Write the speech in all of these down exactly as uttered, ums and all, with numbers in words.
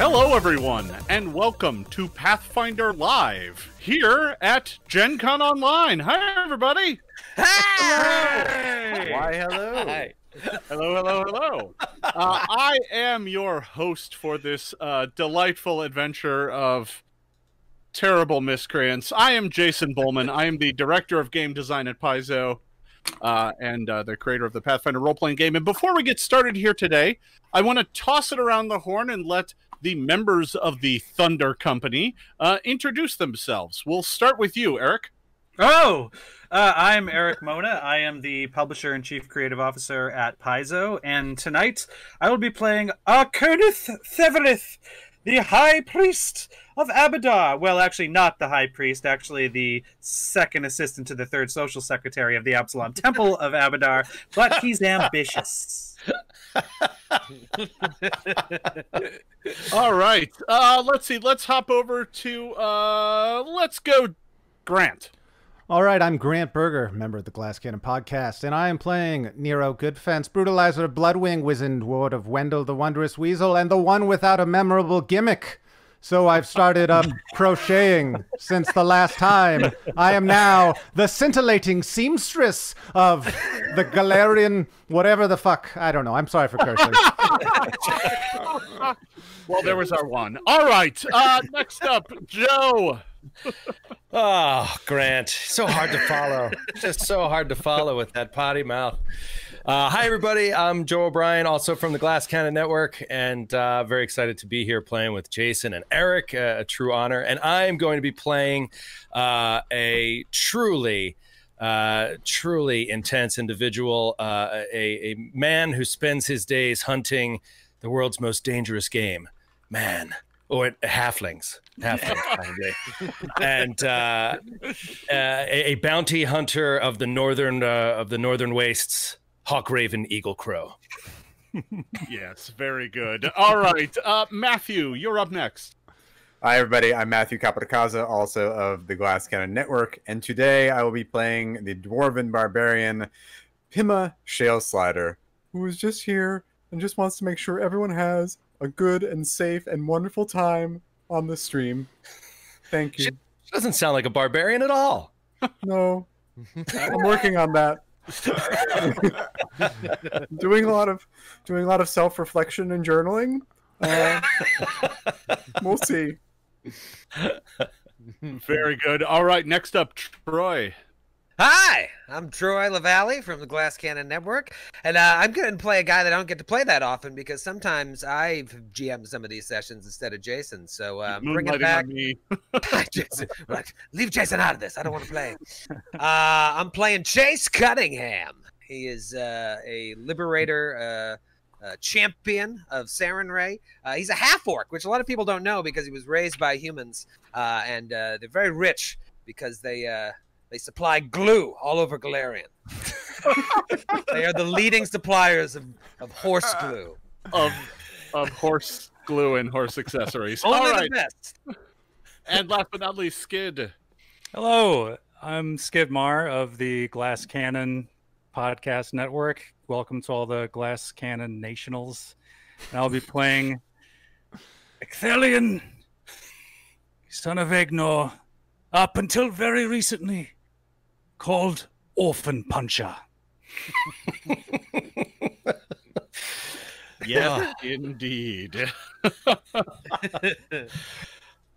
Hello, everyone, and welcome to Pathfinder Live here at Gen Con Online. Hi, everybody. Hi. Hello. Why, hello. Hi. Hello, hello, hello. Uh, I am your host for this uh, delightful adventure of terrible miscreants. I am Jason Bulmahn. I am the director of game design at Paizo. Uh, and uh, the creator of the Pathfinder role-playing game. And before we get started here today, I want to toss it around the horn and let the members of the Thunder Company uh, introduce themselves. We'll start with you, Eric. Oh, uh, I'm Eric Mona. I am the publisher and chief creative officer at Paizo. And tonight, I will be playing Arcanath Severeth, the High Priest of Abadar. Well, actually, not the High Priest. Actually, the second assistant to the third social secretary of the Absalom Temple of Abadar. But he's ambitious. All right. Uh, let's see. Let's hop over to... Uh, let's go, Grant. All right. I'm Grant Berger, member of the Glass Cannon Podcast, and I am playing Nero Goodfence, Brutalizer of Bloodwing, Wizened Ward of Wendell the Wondrous Weasel, and the one without a memorable gimmick. So I've started um, crocheting since the last time. I am now the scintillating seamstress of the Galarian, whatever the fuck. I don't know. I'm sorry for cursing. Well, there was our one. All right. Uh, next up, Joe. Oh, Grant. So hard to follow. Just so hard to follow with that potty mouth. Uh, hi, everybody. I'm Joe O'Brien, also from the Glass Cannon Network, and uh, very excited to be here playing with Jason and Eric, uh, a true honor. And I am going to be playing uh, a truly, uh, truly intense individual, uh, a, a man who spends his days hunting the world's most dangerous game, man. Or oh, halflings, halflings probably, and uh, uh, a, a bounty hunter of the northern uh, of the northern wastes, Hawk Raven Eagle Crow. Yes, very good. All right, uh, Matthew, you're up next. Hi, everybody. I'm Matthew Capodicasa, also of the Glass Cannon Network, and today I will be playing the dwarven barbarian Pima Shale Slider, who is just here and just wants to make sure everyone has a good and safe and wonderful time on the stream. Thank you. She doesn't sound like a barbarian at all. No, I'm working on that. doing a lot of doing a lot of self-reflection and journaling. Uh, we'll see. Very good. All right, next up, Troy. Hi, I'm Troy LaVallee from the Glass Cannon Network, and uh, I'm going to play a guy that I don't get to play that often because sometimes I G M some of these sessions instead of Jason, so uh, I'm bringing back... Me. Jason, right. Leave Jason out of this. I don't want to play. Uh, I'm playing Chase Cunningham. He is uh, a liberator... Uh, Uh, champion of Sarenrae. Uh, he's a half-orc, which a lot of people don't know because he was raised by humans, uh, and uh, they're very rich because they uh, they supply glue all over Galarian. They are the leading suppliers of, of horse glue. Of, of horse glue and horse accessories. Only all right. The best. And last but not least, Skid. Hello, I'm Skid Maher of the Glass Cannon Podcast Network. Welcome to all the Glass Cannon Nationals. And I'll be playing Ecthelion, son of Egnor, up until very recently called Orphan Puncher. Yeah, indeed.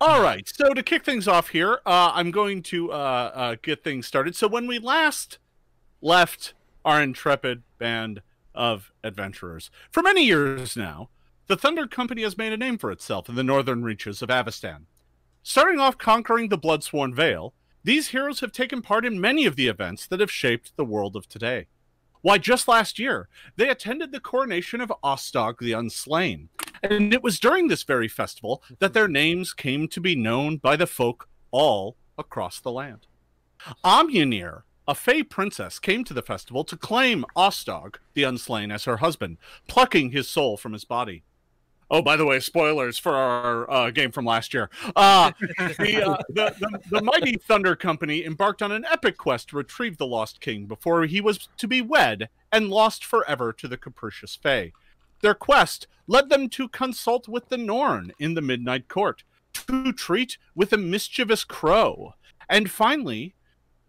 All right, so to kick things off here, uh, I'm going to uh, uh, get things started. So when we last left our intrepid band of adventurers. For many years now, the Thunder Company has made a name for itself in the northern reaches of Avistan. Starting off conquering the Bloodsworn Vale, these heroes have taken part in many of the events that have shaped the world of today. Why, just last year, they attended the coronation of Ostog the Unslain, and it was during this very festival that their names came to be known by the folk all across the land. Amunir, a fey princess, came to the festival to claim Ostog the Unslain as her husband, plucking his soul from his body. Oh, by the way, spoilers for our uh, game from last year. Uh, the, uh, the, the, the mighty Thunder Company embarked on an epic quest to retrieve the lost king before he was to be wed and lost forever to the capricious fey. Their quest led them to consult with the Norn in the Midnight Court, to treat with a mischievous crow, and finally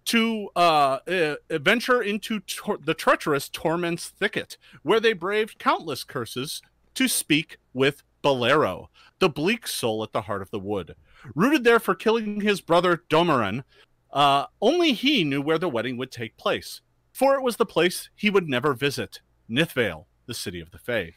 to uh, uh, venture into tor the treacherous Torment's Thicket, where they braved countless curses to speak with Bolero, the bleak soul at the heart of the wood. Rooted there for killing his brother Domaran, uh, only he knew where the wedding would take place, for it was the place he would never visit, Nithvale, the city of the Fae.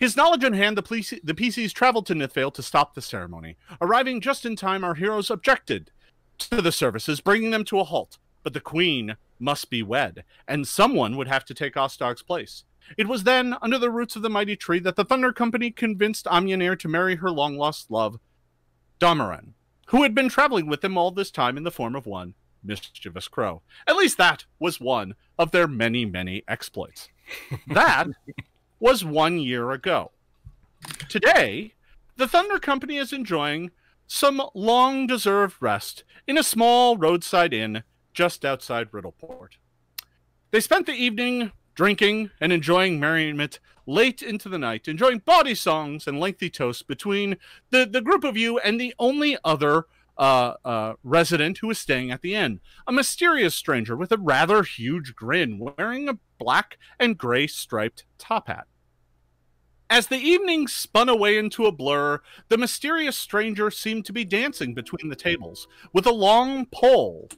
His knowledge in hand, the, police, the P Cs traveled to Nithvale to stop the ceremony. Arriving just in time, our heroes objected to the services, bringing them to a halt. But the queen must be wed, and someone would have to take Ostog's place. It was then, under the roots of the mighty tree, that the Thunder Company convinced Amunir to marry her long-lost love, Domaran, who had been traveling with them all this time in the form of one mischievous crow. At least that was one of their many, many exploits. That was one year ago. Today, the Thunder Company is enjoying some long-deserved rest in a small roadside inn just outside Riddleport. They spent the evening drinking and enjoying merriment late into the night, enjoying bawdy songs and lengthy toasts between the, the group of you and the only other uh, uh, resident who is staying at the inn, a mysterious stranger with a rather huge grin, wearing a black and gray striped top hat. As the evening spun away into a blur, the mysterious stranger seemed to be dancing between the tables, with a long pole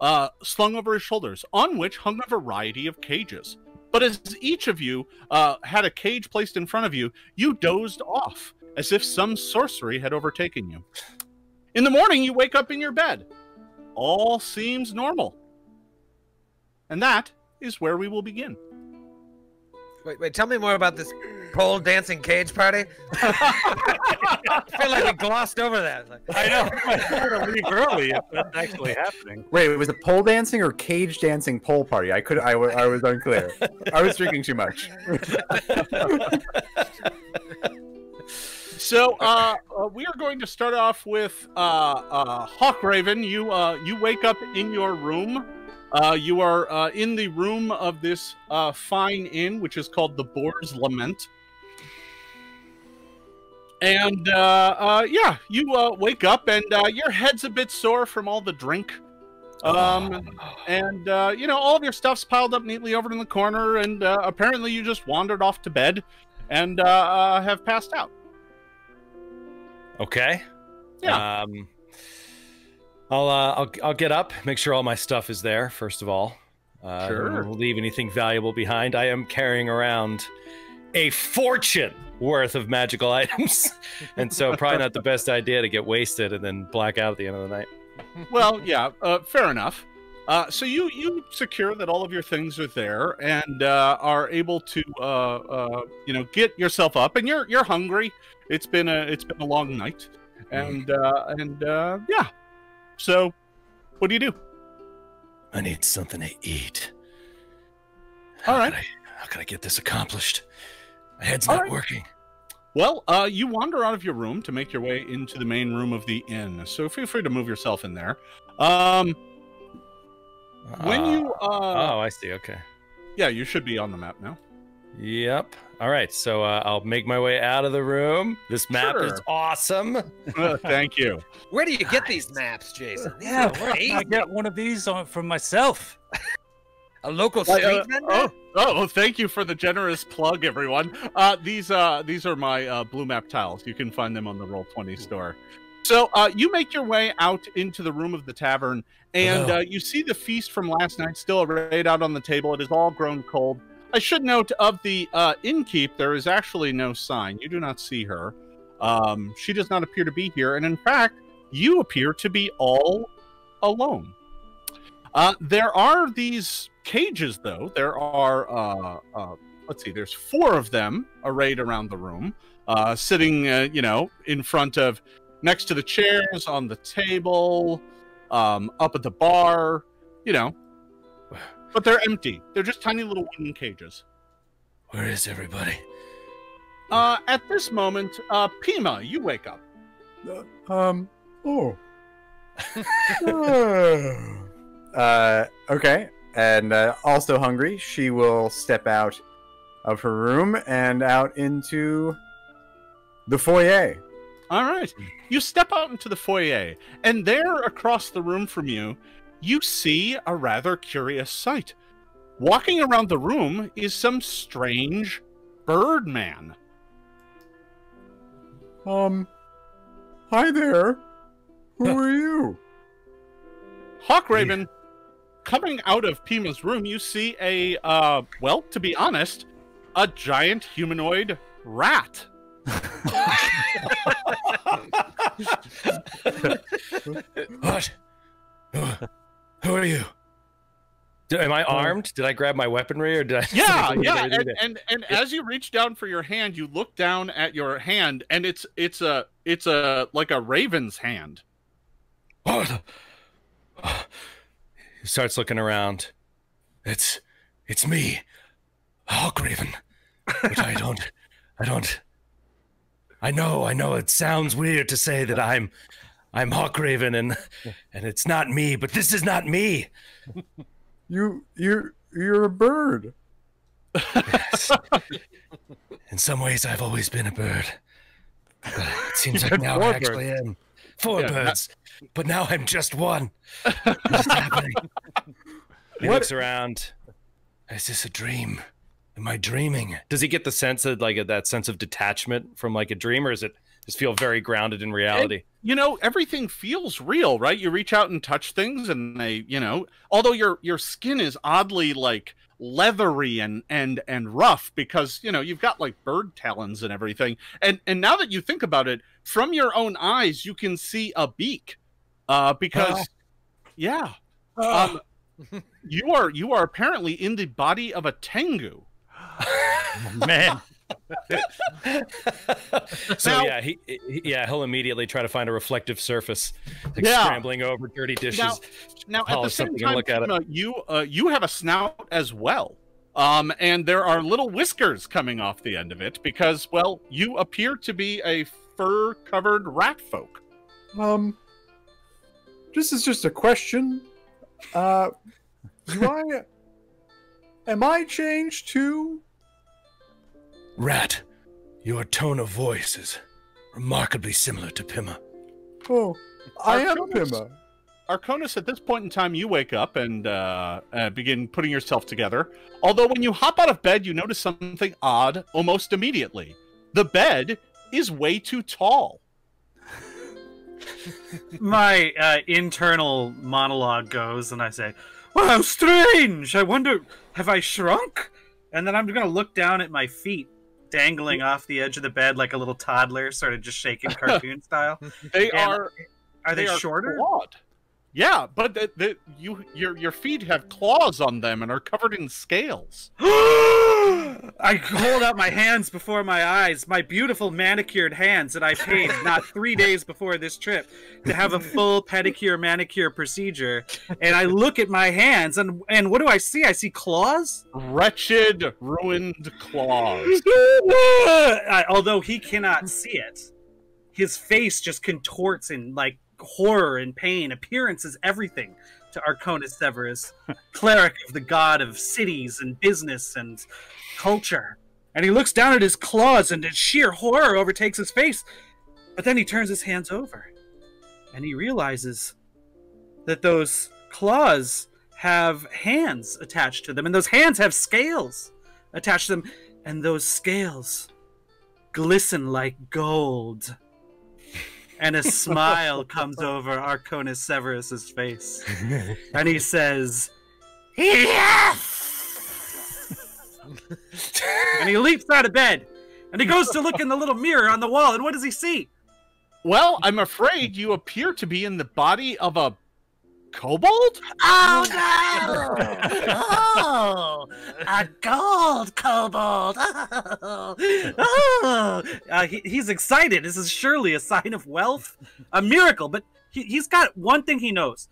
uh, slung over his shoulders, on which hung a variety of cages. But as each of you uh, had a cage placed in front of you, you dozed off, as if some sorcery had overtaken you. In the morning, you wake up in your bed. All seems normal. And that is where we will begin. Wait, wait, tell me more about this pole dancing cage party. I feel like we glossed over that. Like, I know. I had to leave early if that's actually happening. Wait, was it pole dancing or cage dancing pole party? I could I, I was unclear. I was drinking too much. So uh, uh, we are going to start off with uh, uh, Hawkraven. You uh, you wake up in your room. Uh, you are uh, in the room of this uh, fine inn, which is called the Boar's Lament. And, uh, uh, yeah, you uh, wake up, and uh, your head's a bit sore from all the drink. Um, and, uh, you know, all of your stuff's piled up neatly over in the corner, and uh, apparently you just wandered off to bed and uh, uh, have passed out. Okay. Yeah. Um... I'll, uh, I'll I'll get up, make sure all my stuff is there, first of all. Uh, sure. I don't want to leave anything valuable behind. I am carrying around a fortune worth of magical items, and so probably not the best idea to get wasted and then black out at the end of the night. Well, yeah, uh, fair enough. Uh, so you, you secure that all of your things are there and uh, are able to, uh, uh, you know, get yourself up, and you're you're hungry. It's been a it's been a long night, and uh, and uh, yeah. So, what do you do? I need something to eat. All right. How can I, how can I get this accomplished? My head's not working. Well, uh, you wander out of your room to make your way into the main room of the inn. So feel free to move yourself in there. Um, uh, when you uh, oh, I see. Okay. Yeah, you should be on the map now. Yep. All right. So uh, I'll make my way out of the room. This map sure. is awesome. Uh, thank you. Where do you get these maps, Jason? Yeah, I got one of these on from myself. A local street uh, vendor. Oh, oh, thank you for the generous plug, everyone. Uh, these uh, these are my uh, blue map tiles. You can find them on the Roll twenty store. So uh, you make your way out into the room of the tavern, and oh. uh, you see the feast from last night still arrayed out on the table. It has all grown cold. I should note, of the uh, innkeep, there is actually no sign. You do not see her. Um, she does not appear to be here. And in fact, you appear to be all alone. Uh, there are these cages, though. There are, uh, uh, let's see, there's four of them arrayed around the room, uh, sitting, uh, you know, in front of, next to the chairs, on the table, um, up at the bar, you know. But they're empty. They're just tiny little wooden cages. Where is everybody? Uh, at this moment, uh, Pima, you wake up. Uh, um, oh. uh, okay. And uh, also hungry, she will step out of her room and out into the foyer. All right. You step out into the foyer, and there across the room from you, you see a rather curious sight. Walking around the room is some strange birdman. Um, hi there. Who huh. are you? Hawkraven, yeah. Coming out of Pima's room, you see a, uh, well, to be honest, a giant humanoid rat. What? Who are you? Am I armed? Did I grab my weaponry or did I? Yeah, yeah. And, and and as you reach down for your hand, you look down at your hand, and it's it's a it's a like a raven's hand. Oh, oh. He starts looking around. It's it's me, Hawkraven. Which I don't, I don't. I know, I know. It sounds weird to say that I'm, I'm Hawkraven, and and it's not me. But this is not me. You, you're, you're a bird. Yes. In some ways, I've always been a bird. But it seems like now I actually birds. am. Four yeah, birds. Not... But now I'm just one. What's happening? He what? looks around. Is this a dream? Am I dreaming? Does he get the sense of, like, that sense of detachment from, like, a dream, or is it just feel very grounded in reality? It, you know, everything feels real, right? You reach out and touch things, and they, you know, although your your skin is oddly like leathery and and and rough because, you know, you've got like bird talons and everything. And and now that you think about it, from your own eyes, you can see a beak, uh, because, oh. yeah, oh. Um, you are you are apparently in the body of a tengu, man. So now, yeah, he, he yeah he'll immediately try to find a reflective surface, like yeah. scrambling over dirty dishes. Now, now at the same time, look at Pima, you uh, you have a snout as well, um, and there are little whiskers coming off the end of it because, well, you appear to be a fur-covered rat folk. Um, this is just a question. Uh, do I am I changed to? Rat, your tone of voice is remarkably similar to Pima. Oh, I am Pima. Arcanath, at this point in time, you wake up and uh, uh, begin putting yourself together. Although when you hop out of bed, you notice something odd almost immediately. The bed is way too tall. My uh, internal monologue goes, and I say, "Wow, strange! I wonder, have I shrunk?" And then I'm going to look down at my feet, dangling off the edge of the bed like a little toddler, sort of just shaking cartoon style. They and are are they, they are shorter? Clawed. Yeah, but the, the, you your your feet have claws on them and are covered in scales. I hold out my hands before my eyes, my beautiful manicured hands that I paid not three days before this trip to have a full pedicure manicure procedure. And I look at my hands, and and what do I see? I see claws? Wretched, ruined claws. I, although he cannot see it, his face just contorts in like horror and pain. Appearance is everything to Arcanath Severeth, cleric of the god of cities and business and culture. And he looks down at his claws, and his sheer horror overtakes his face. But then he turns his hands over, and he realizes that those claws have hands attached to them, and those hands have scales attached to them, and those scales glisten like gold. And a smile comes over Arcanath Severus's face. And he says, "Yes!" And he leaps out of bed. And he goes to look in the little mirror on the wall. And what does he see? Well, I'm afraid you appear to be in the body of a kobold? Oh, no! Oh! A gold kobold! Oh! Oh! Uh, he, he's excited. This is surely a sign of wealth. A miracle. But he, he's got one thing he knows.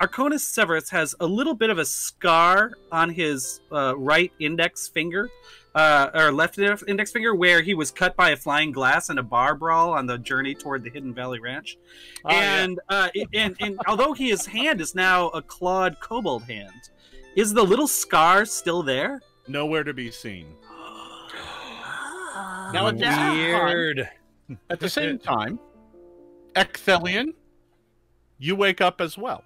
Arcanath Severeth has a little bit of a scar on his uh, right index finger, uh, or left index finger, where he was cut by a flying glass in a bar brawl on the journey toward the Hidden Valley Ranch. Oh, and, yeah. uh, and and and although his hand is now a clawed kobold hand, is the little scar still there? Nowhere to be seen. Uh, now at weird. Time, at the same time, Ecthelion, you wake up as well,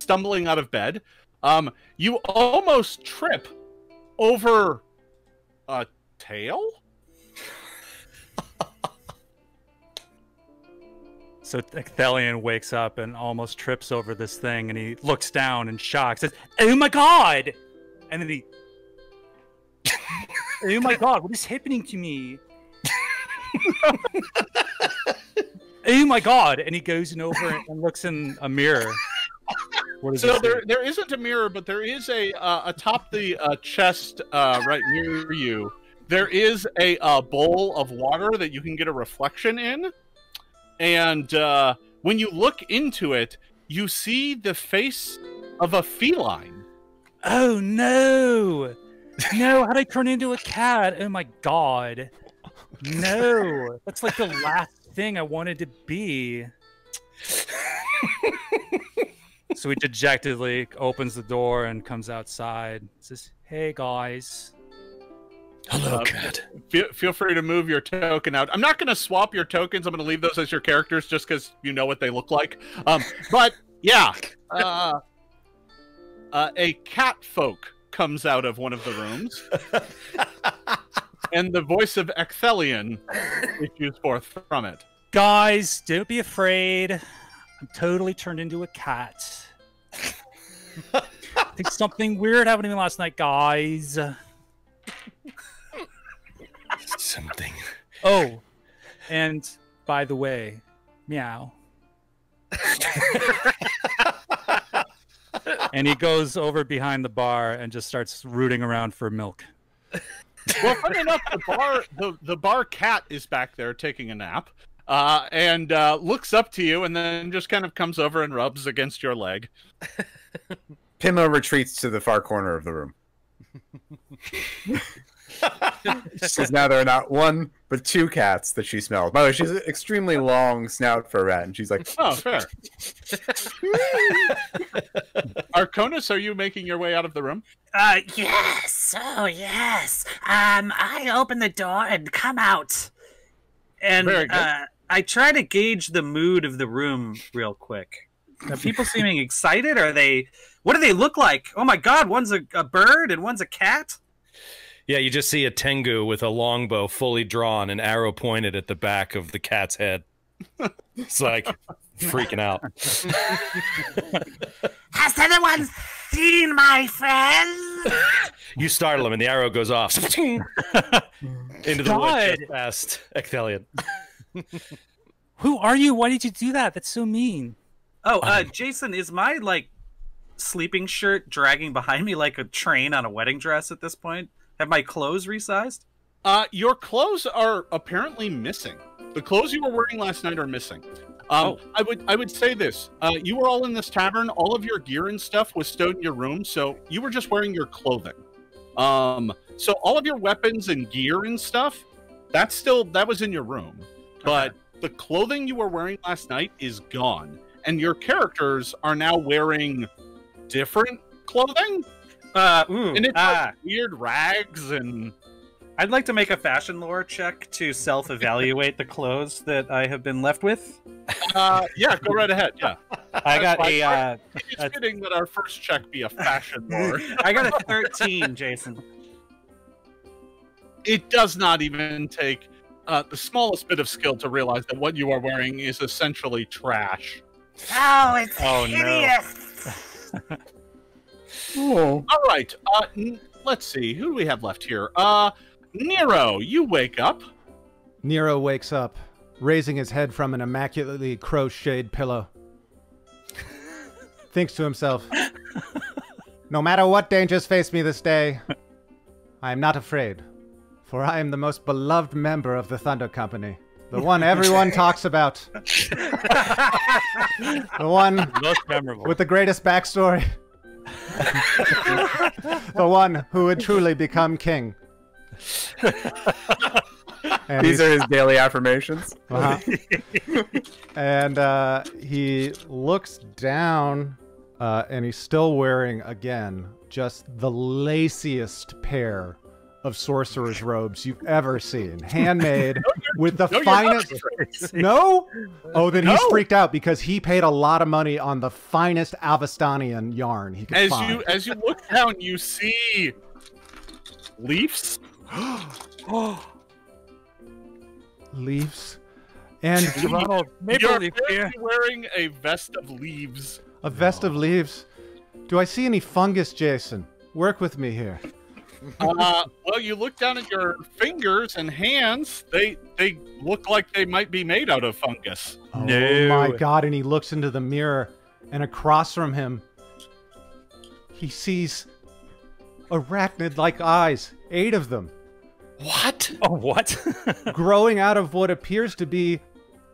stumbling out of bed. Um, you almost trip over a tail. So Ecthelion wakes up and almost trips over this thing, and he looks down in shock, says, "Oh my god!" And then he, "Oh my god, what is happening to me?" "Oh my god!" And he goes in over and looks in a mirror. What is so there? There isn't a mirror, but there is a uh, atop the uh, chest uh, right near you. There is a uh, bowl of water that you can get a reflection in. And uh, when you look into it, you see the face of a feline. Oh, no. No, how'd I turn into a cat? Oh, my God. No. That's like the last thing I wanted to be. So he dejectedly opens the door and comes outside. Says, "Hey, guys." Hello, uh, cat. Feel, feel free to move your token out. I'm not going to swap your tokens. I'm going to leave those as your characters just because you know what they look like. Um, but, yeah. Uh, uh, a cat folk comes out of one of the rooms. And the voice of Ecthelion issues forth from it. "Guys, don't be afraid. I'm totally turned into a cat. I think something weird happened to me last night, guys. Something. Oh, and by the way, meow." And he goes over behind the bar and just starts rooting around for milk. Well, funny enough, the bar the, the bar cat is back there taking a nap, uh, and uh, looks up to you and then just kind of comes over and rubs against your leg. Pima retreats to the far corner of the room. Because now there are not one but two cats that she smells. By the way, she's an extremely long snout for a rat, and she's like, "Oh, fair." Arcanath, are you making your way out of the room? Uh, yes. Oh, yes. Um, I open the door and come out, and uh, I try to gauge the mood of the room real quick. Are people seeming excited? Are they? What do they look like? Oh my God! One's a, a bird, and one's a cat. Yeah, you just see a Tengu with a longbow fully drawn, an arrow pointed at the back of the cat's head. It's like freaking out. "Has anyone seen my friend?" You startle him, and the arrow goes off into the woods just past Ecthelion. "Who are you? Why did you do that? That's so mean." Oh, uh, Jason, is my like sleeping shirt dragging behind me like a train on a wedding dress at this point? Have my clothes resized? Uh, your clothes are apparently missing. The clothes you were wearing last night are missing. Um, oh. I would I would say this. Uh, you were all in this tavern. All of your gear and stuff was stowed in your room, so you were just wearing your clothing. Um, so all of your weapons and gear and stuff, that's still that was in your room. But okay. The clothing you were wearing last night is gone, and your characters are now wearing different clothing. Uh, ooh, and it's uh, like weird rags and... I'd like to make a fashion lore check to self-evaluate the clothes that I have been left with. Uh, yeah, go right ahead, yeah. I got That's a... Uh, it's a... fitting that our first check be a fashion lore. I got a thirteen, Jason. It does not even take uh, the smallest bit of skill to realize that what you are wearing is essentially trash. Oh, it's oh, hideous! No. Cool. All right. Uh, let's see. Who do we have left here? Uh, Nero, you wake up. Nero wakes up, raising his head from an immaculately crocheted pillow. Thinks to himself, "No matter what dangers face me this day, I am not afraid, for I am the most beloved member of the Thunder Company. The one everyone talks about. The one most memorable. With the greatest backstory. The one who would truly become king." These are his daily affirmations. Uh-huh. And uh, he looks down, uh, and he's still wearing, again, just the laciest pair of sorcerer's robes you've ever seen. Handmade no, with the no, finest. No? Oh, then no. He's freaked out because he paid a lot of money on the finest Avistanian yarn he could as find. You, as you look down, you see leaves. Oh. Leaves. And Ronald, you're leaf here. Wearing a vest of leaves. A vest no. of leaves. Do I see any fungus, Jason? Work with me here. Uh, well, you look down at your fingers and hands. They they look like they might be made out of fungus. Oh no. My God! And he looks into the mirror, and across from him, he sees arachnid-like eyes, eight of them. What? Oh, what? Growing out of what appears to be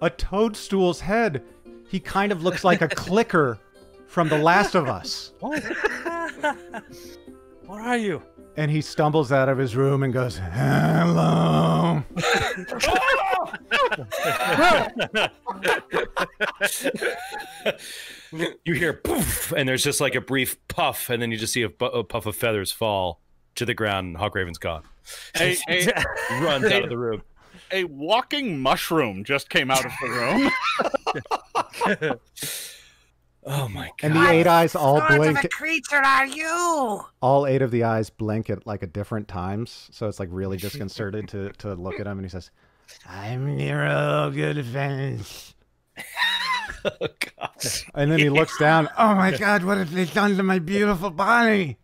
a toadstool's head. He kind of looks like a clicker from The Last of Us. What? Where are you? And he stumbles out of his room and goes, hello. You hear poof, and there's just like a brief puff, and then you just see a, a puff of feathers fall to the ground, and Hawkraven's gone. Hey, hey, runs out of the room. A walking mushroom just came out of the room. Oh my God! And the eight eyes all blink. What sort of a creature are you? All eight of the eyes blink at like at different times, so it's like really disconcerted to to look at him. And he says, "I'm Nero Goodfence." Oh God! And then he looks down. Oh my God! What have they done to my beautiful body?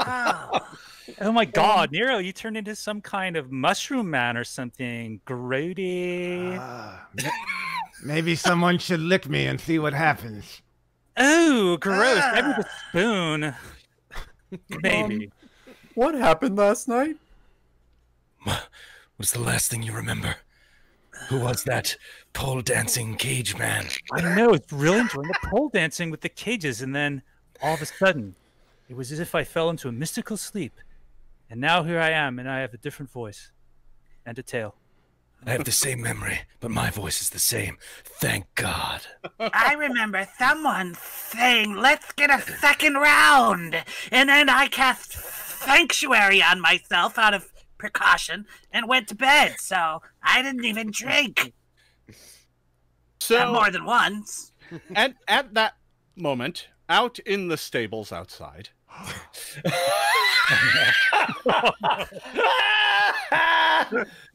Oh. Oh my God, Nero! You turned into some kind of mushroom man or something, grody. Uh, Maybe someone should lick me and see what happens. Oh, gross. Ah. Maybe with a spoon. Maybe. Um, what happened last night? Was the last thing you remember? Who was that pole dancing cage man? I know. It's really enjoying the pole dancing with the cages. And then all of a sudden, it was as if I fell into a mystical sleep. And now here I am, and I have a different voice and a tail. I have the same memory, but my voice is the same. Thank God. I remember someone saying, let's get a second round. And then I cast Sanctuary on myself out of precaution and went to bed. So I didn't even drink. So Not more than once. And at that moment, out in the stables outside.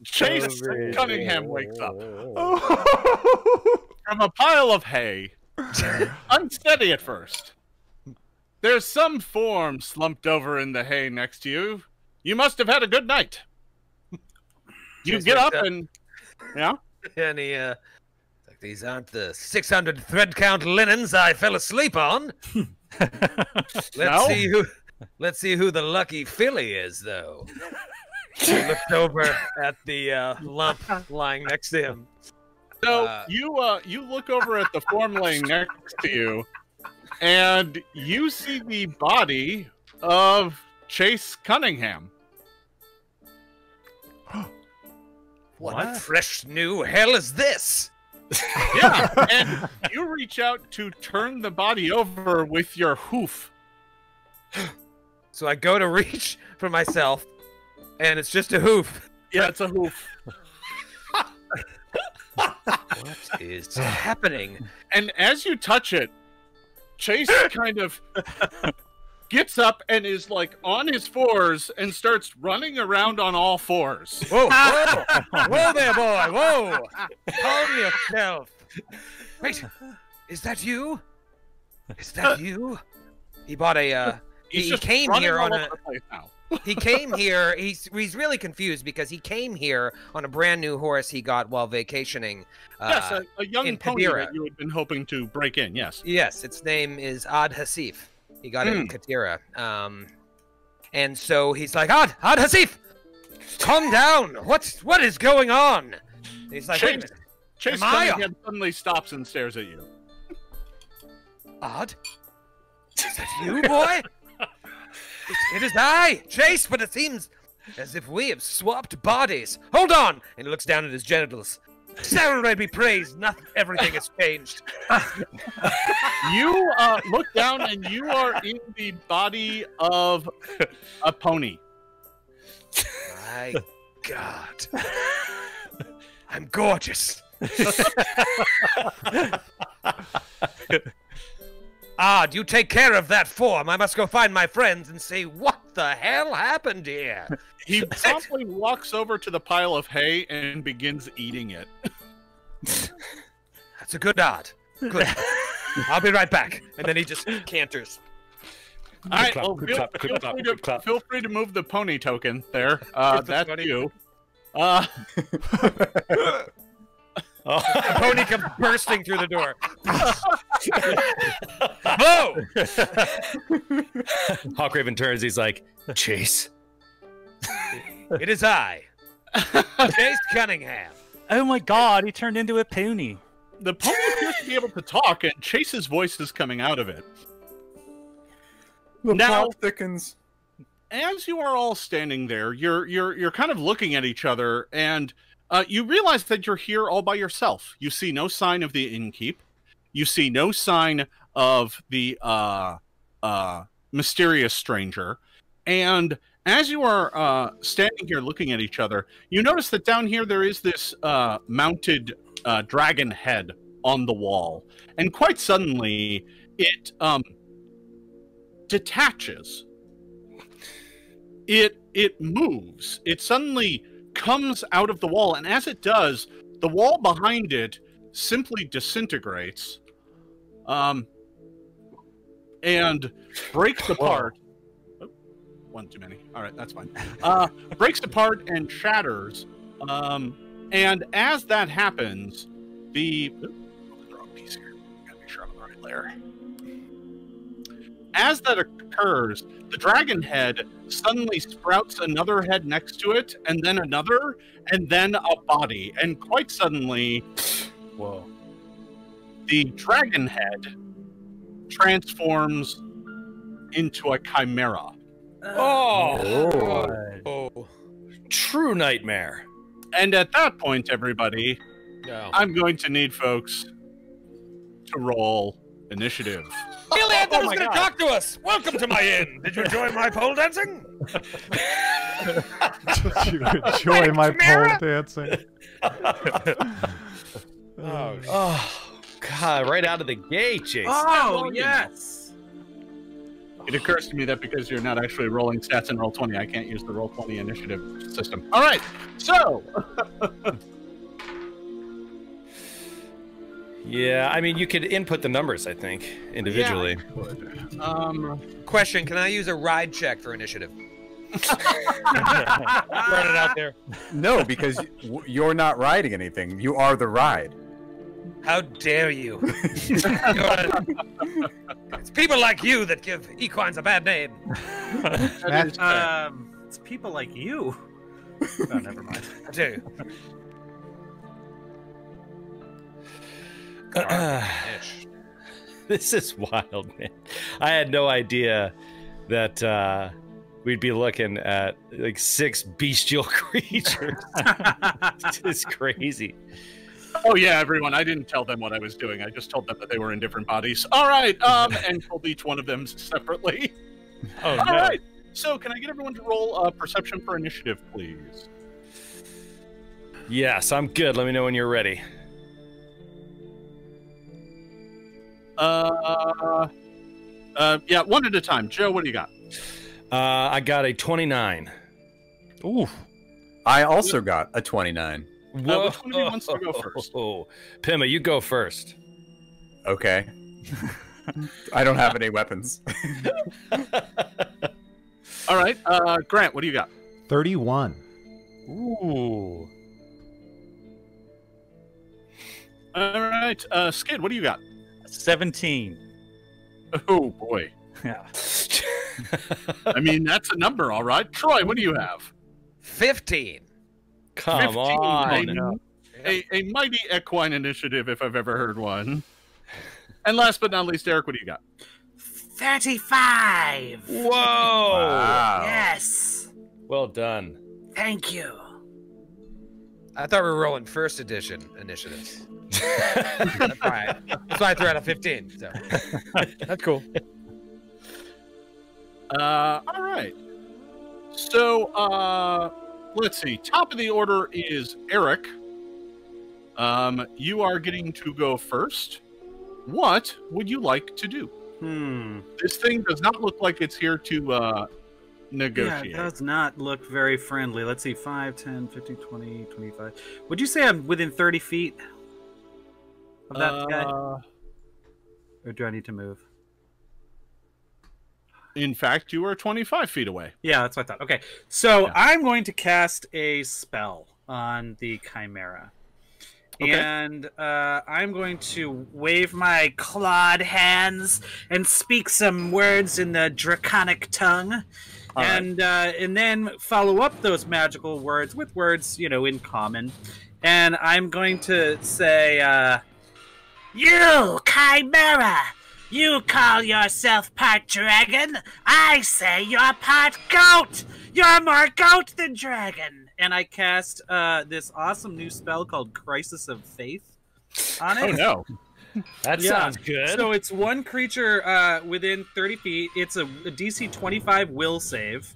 Chase oh, Cunningham wakes up oh. from a pile of hay. Unsteady at first. There's some form slumped over in the hay next to you. You must have had a good night. You Chase get up, up and yeah, and he uh, like these aren't the six hundred thread count linens I fell asleep on. Let's no. see who. Let's see who the lucky filly is, though. He looked over at the uh, lump lying next to him. So uh, you uh, you look over at the form lying next to you, and you see the body of Chase Cunningham. What, what fresh new hell is this? Yeah, and you reach out to turn the body over with your hoof. So I go to reach for myself. And it's just a hoof. Yeah, it's a hoof. What is happening? And as you touch it, Chase kind of gets up and is like on his fours and starts running around on all fours. Whoa, whoa, whoa there, boy, whoa. Calm yourself. Wait, is that you? Is that you? He bought a, uh, He's he just came here on a... He came here, he's, he's really confused because he came here on a brand new horse he got while vacationing. Uh, yes, a, a young pony Qadira. That you had been hoping to break in, yes. Yes, its name is Ad Hasif. He got mm. it in Qadira. Um, and so he's like, Ad, Ad Hasif, calm down. What's, what is going on? And he's like, Chase, wait a minute. Chase Cunningham suddenly stops and stares at you. Ad? Is that you, boy? It is I, Chase, but it seems as if we have swapped bodies. Hold on! And he looks down at his genitals. Sarenrae be praised. Nothing, everything has changed. You uh, look down, and you are in the body of a pony. My God, I'm gorgeous. Ah, do you take care of that form? I must go find my friends and see what the hell happened here. He promptly walks over to the pile of hay and begins eating it. That's a good nod. Good. I'll be right back. And then he just canters. All right, clap, well, feel, clap, feel, clap, free to, feel free to move the pony token there. Uh, that's funny. You. Uh... Oh. The pony comes bursting through the door. Whoa! Hawkraven turns. He's like, Chase. It is I, Chase Cunningham. Oh my God! He turned into a pony. The pony appears to be able to talk, and Chase's voice is coming out of it. The plot thickens. As you are all standing there, you're you're you're kind of looking at each other, and uh, you realize that you're here all by yourself. You see no sign of the innkeep. You see no sign of the uh, uh, mysterious stranger. And as you are uh, standing here looking at each other, you notice that down here there is this uh, mounted uh, dragon head on the wall, and quite suddenly it um, detaches. It it moves. It suddenly comes out of the wall, and as it does, the wall behind it simply disintegrates, um, and breaks apart. Oh, one too many. All right, that's fine. Uh, breaks apart and shatters. Um, and as that happens, the, oh, the wrong piece here. Gotta make sure I'm on the right layer. As that occurs, the dragon head suddenly sprouts another head next to it, and then another, and then a body. And quite suddenly, whoa, the dragon head transforms into a chimera. Oh, oh, oh. True nightmare. And at that point, everybody, no. I'm going to need folks to roll initiative. Leandro's oh, oh going to talk to us. Welcome to my inn. Did you enjoy my pole dancing? Did you enjoy my pole dancing? Oh, oh, God. Right out of the gate, Chase. Oh, oh yes. It occurs to me that because you're not actually rolling stats in roll twenty, I can't use the roll twenty initiative system. All right. So. Yeah, I mean, you could input the numbers, I think, individually. Yeah, I could. Um, Question, can I use a ride check for initiative? Run it out there. No, because you're not riding anything. You are the ride. How dare you? a... It's people like you that give equines a bad name. That's um, it's people like you. Oh, never mind. I dare you. Uh, this is wild, man. I had no idea that uh, we'd be looking at like six bestial creatures. It's crazy. Oh yeah, everyone. I didn't tell them what I was doing. I just told them that they were in different bodies. All right, um, and told each one of them separately. Oh, no. All right. So, can I get everyone to roll uh, perception for initiative, please? Yes, I'm good. Let me know when you're ready. Uh, uh, yeah, one at a time. Joe, what do you got? Uh, I got a twenty-nine. Ooh. I also got a twenty-nine. Whoa. Uh, which one of you wants to go first? Pima, you go first. Okay. I don't have any weapons. All right. Uh, Grant, what do you got? thirty-one. Ooh. All right. Uh, Skid, what do you got? seventeen. Oh, boy. Yeah. I mean, that's a number, all right. Troy, what do you have? fifteen. Come fifteen, on. A, a, a mighty equine initiative, if I've ever heard one. And last but not least, Eric, what do you got? thirty-five. Whoa. Wow. Yes. Well done. Thank you. I thought we were rolling first edition initiatives. That's why I threw out a fifteen. So that's cool. Uh, all right. So uh, let's see. Top of the order is Eric. Um, you are getting to go first. What would you like to do? Hmm. This thing does not look like it's here to uh, negotiate. Yeah, it does not look very friendly. Let's see. five, ten, fifteen, twenty, twenty-five. Would you say I'm within thirty feet of that uh, guy? Or do I need to move? In fact, you are twenty-five feet away. Yeah, that's what I thought. Okay. So yeah. I'm going to cast a spell on the Chimera. Okay. And uh, I'm going to wave my clawed hands and speak some words in the draconic tongue. All and right. uh, and then follow up those magical words with words, you know, in common. And I'm going to say, uh, you, Chimera, you call yourself part dragon. I say you're part goat. You're more goat than dragon. And I cast uh, this awesome new spell called Crisis of Faith on it. Oh, no. That yeah. sounds good. So it's one creature uh, within thirty feet. It's a, a D C twenty-five will save.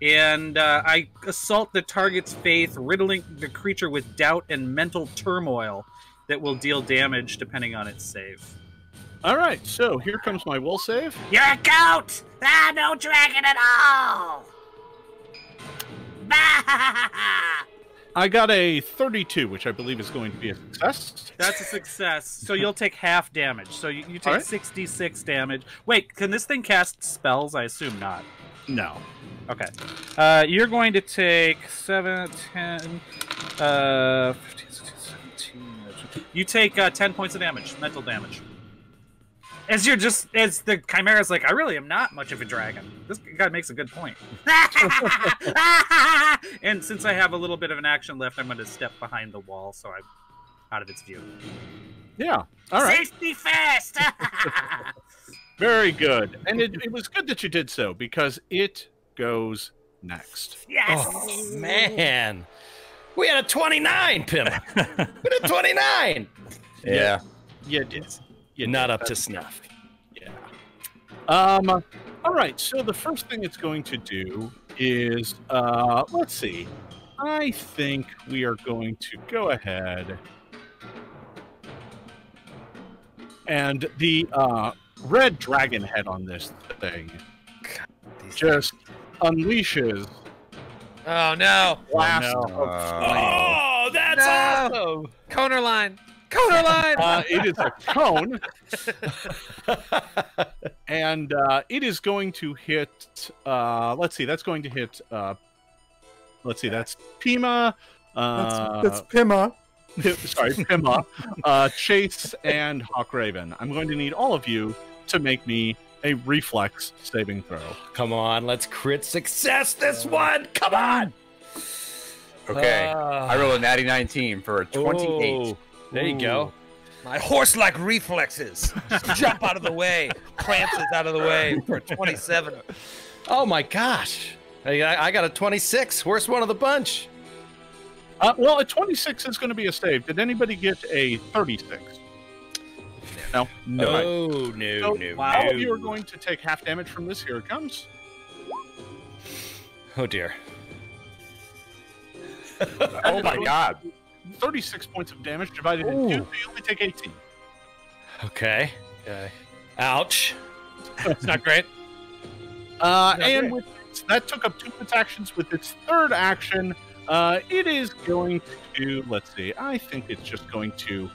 And uh, I assault the target's faith, riddling the creature with doubt and mental turmoil that will deal damage depending on its save. All right. So here comes my will save. You're a goat. Ah, no dragon at all. I got a thirty-two, which I believe is going to be a success. That's a success. So you'll take half damage. So you, you take right. sixty-six damage. Wait, can this thing cast spells? I assume not. No. Okay. Uh, you're going to take seven, ten, uh, fifteen, sixteen, seventeen. You take uh, ten points of damage, mental damage. As you're just, as the Chimera's like, I really am not much of a dragon. This guy makes a good point. And since I have a little bit of an action left, I'm going to step behind the wall so I'm out of its view. Yeah. All right. Safety first. Very good. And it, it was good that you did so because it goes next. Yes. Oh, man. We had a twenty-nine, Pima. We had a twenty-nine. Yeah. Yeah, yeah it is. You're not up to snuff. Yeah. Um, all right. So the first thing it's going to do is, uh, let's see. I think we are going to go ahead. And the uh, red dragon head on this thing God, just things. unleashes. Oh, no. Blast oh, no. oh, that's no. awesome. Counter line. Counter line. Uh, it is a cone, and uh, it is going to hit. Uh, let's see. That's going to hit. Uh, let's see. That's Pima. Uh, that's, that's Pima. Sorry, Pima. Uh, Chase and Hawkraven. I'm going to need all of you to make me a reflex saving throw. Come on, let's crit success this one. Come on. Okay, uh, I roll a natty nineteen for a twenty-eight. Oh. There you go. My horse-like reflexes. Jump out of the way. Prances out of the way for twenty-seven. Oh, my gosh. I got a twenty-six. Worst one of the bunch. Uh, well, a twenty-six is going to be a save. Did anybody get a thirty-six? No. No, right. no, no, so, no. Wow. All of you are going to take half damage from this. Here it comes. Oh, dear. Oh, my God. thirty-six points of damage divided Ooh. into two, so you only take eighteen. Okay. Okay. Ouch. It's not great. Uh, not and great. With its, that took up two of its actions. With its third action, uh, it is going to, let's see, I think it's just going to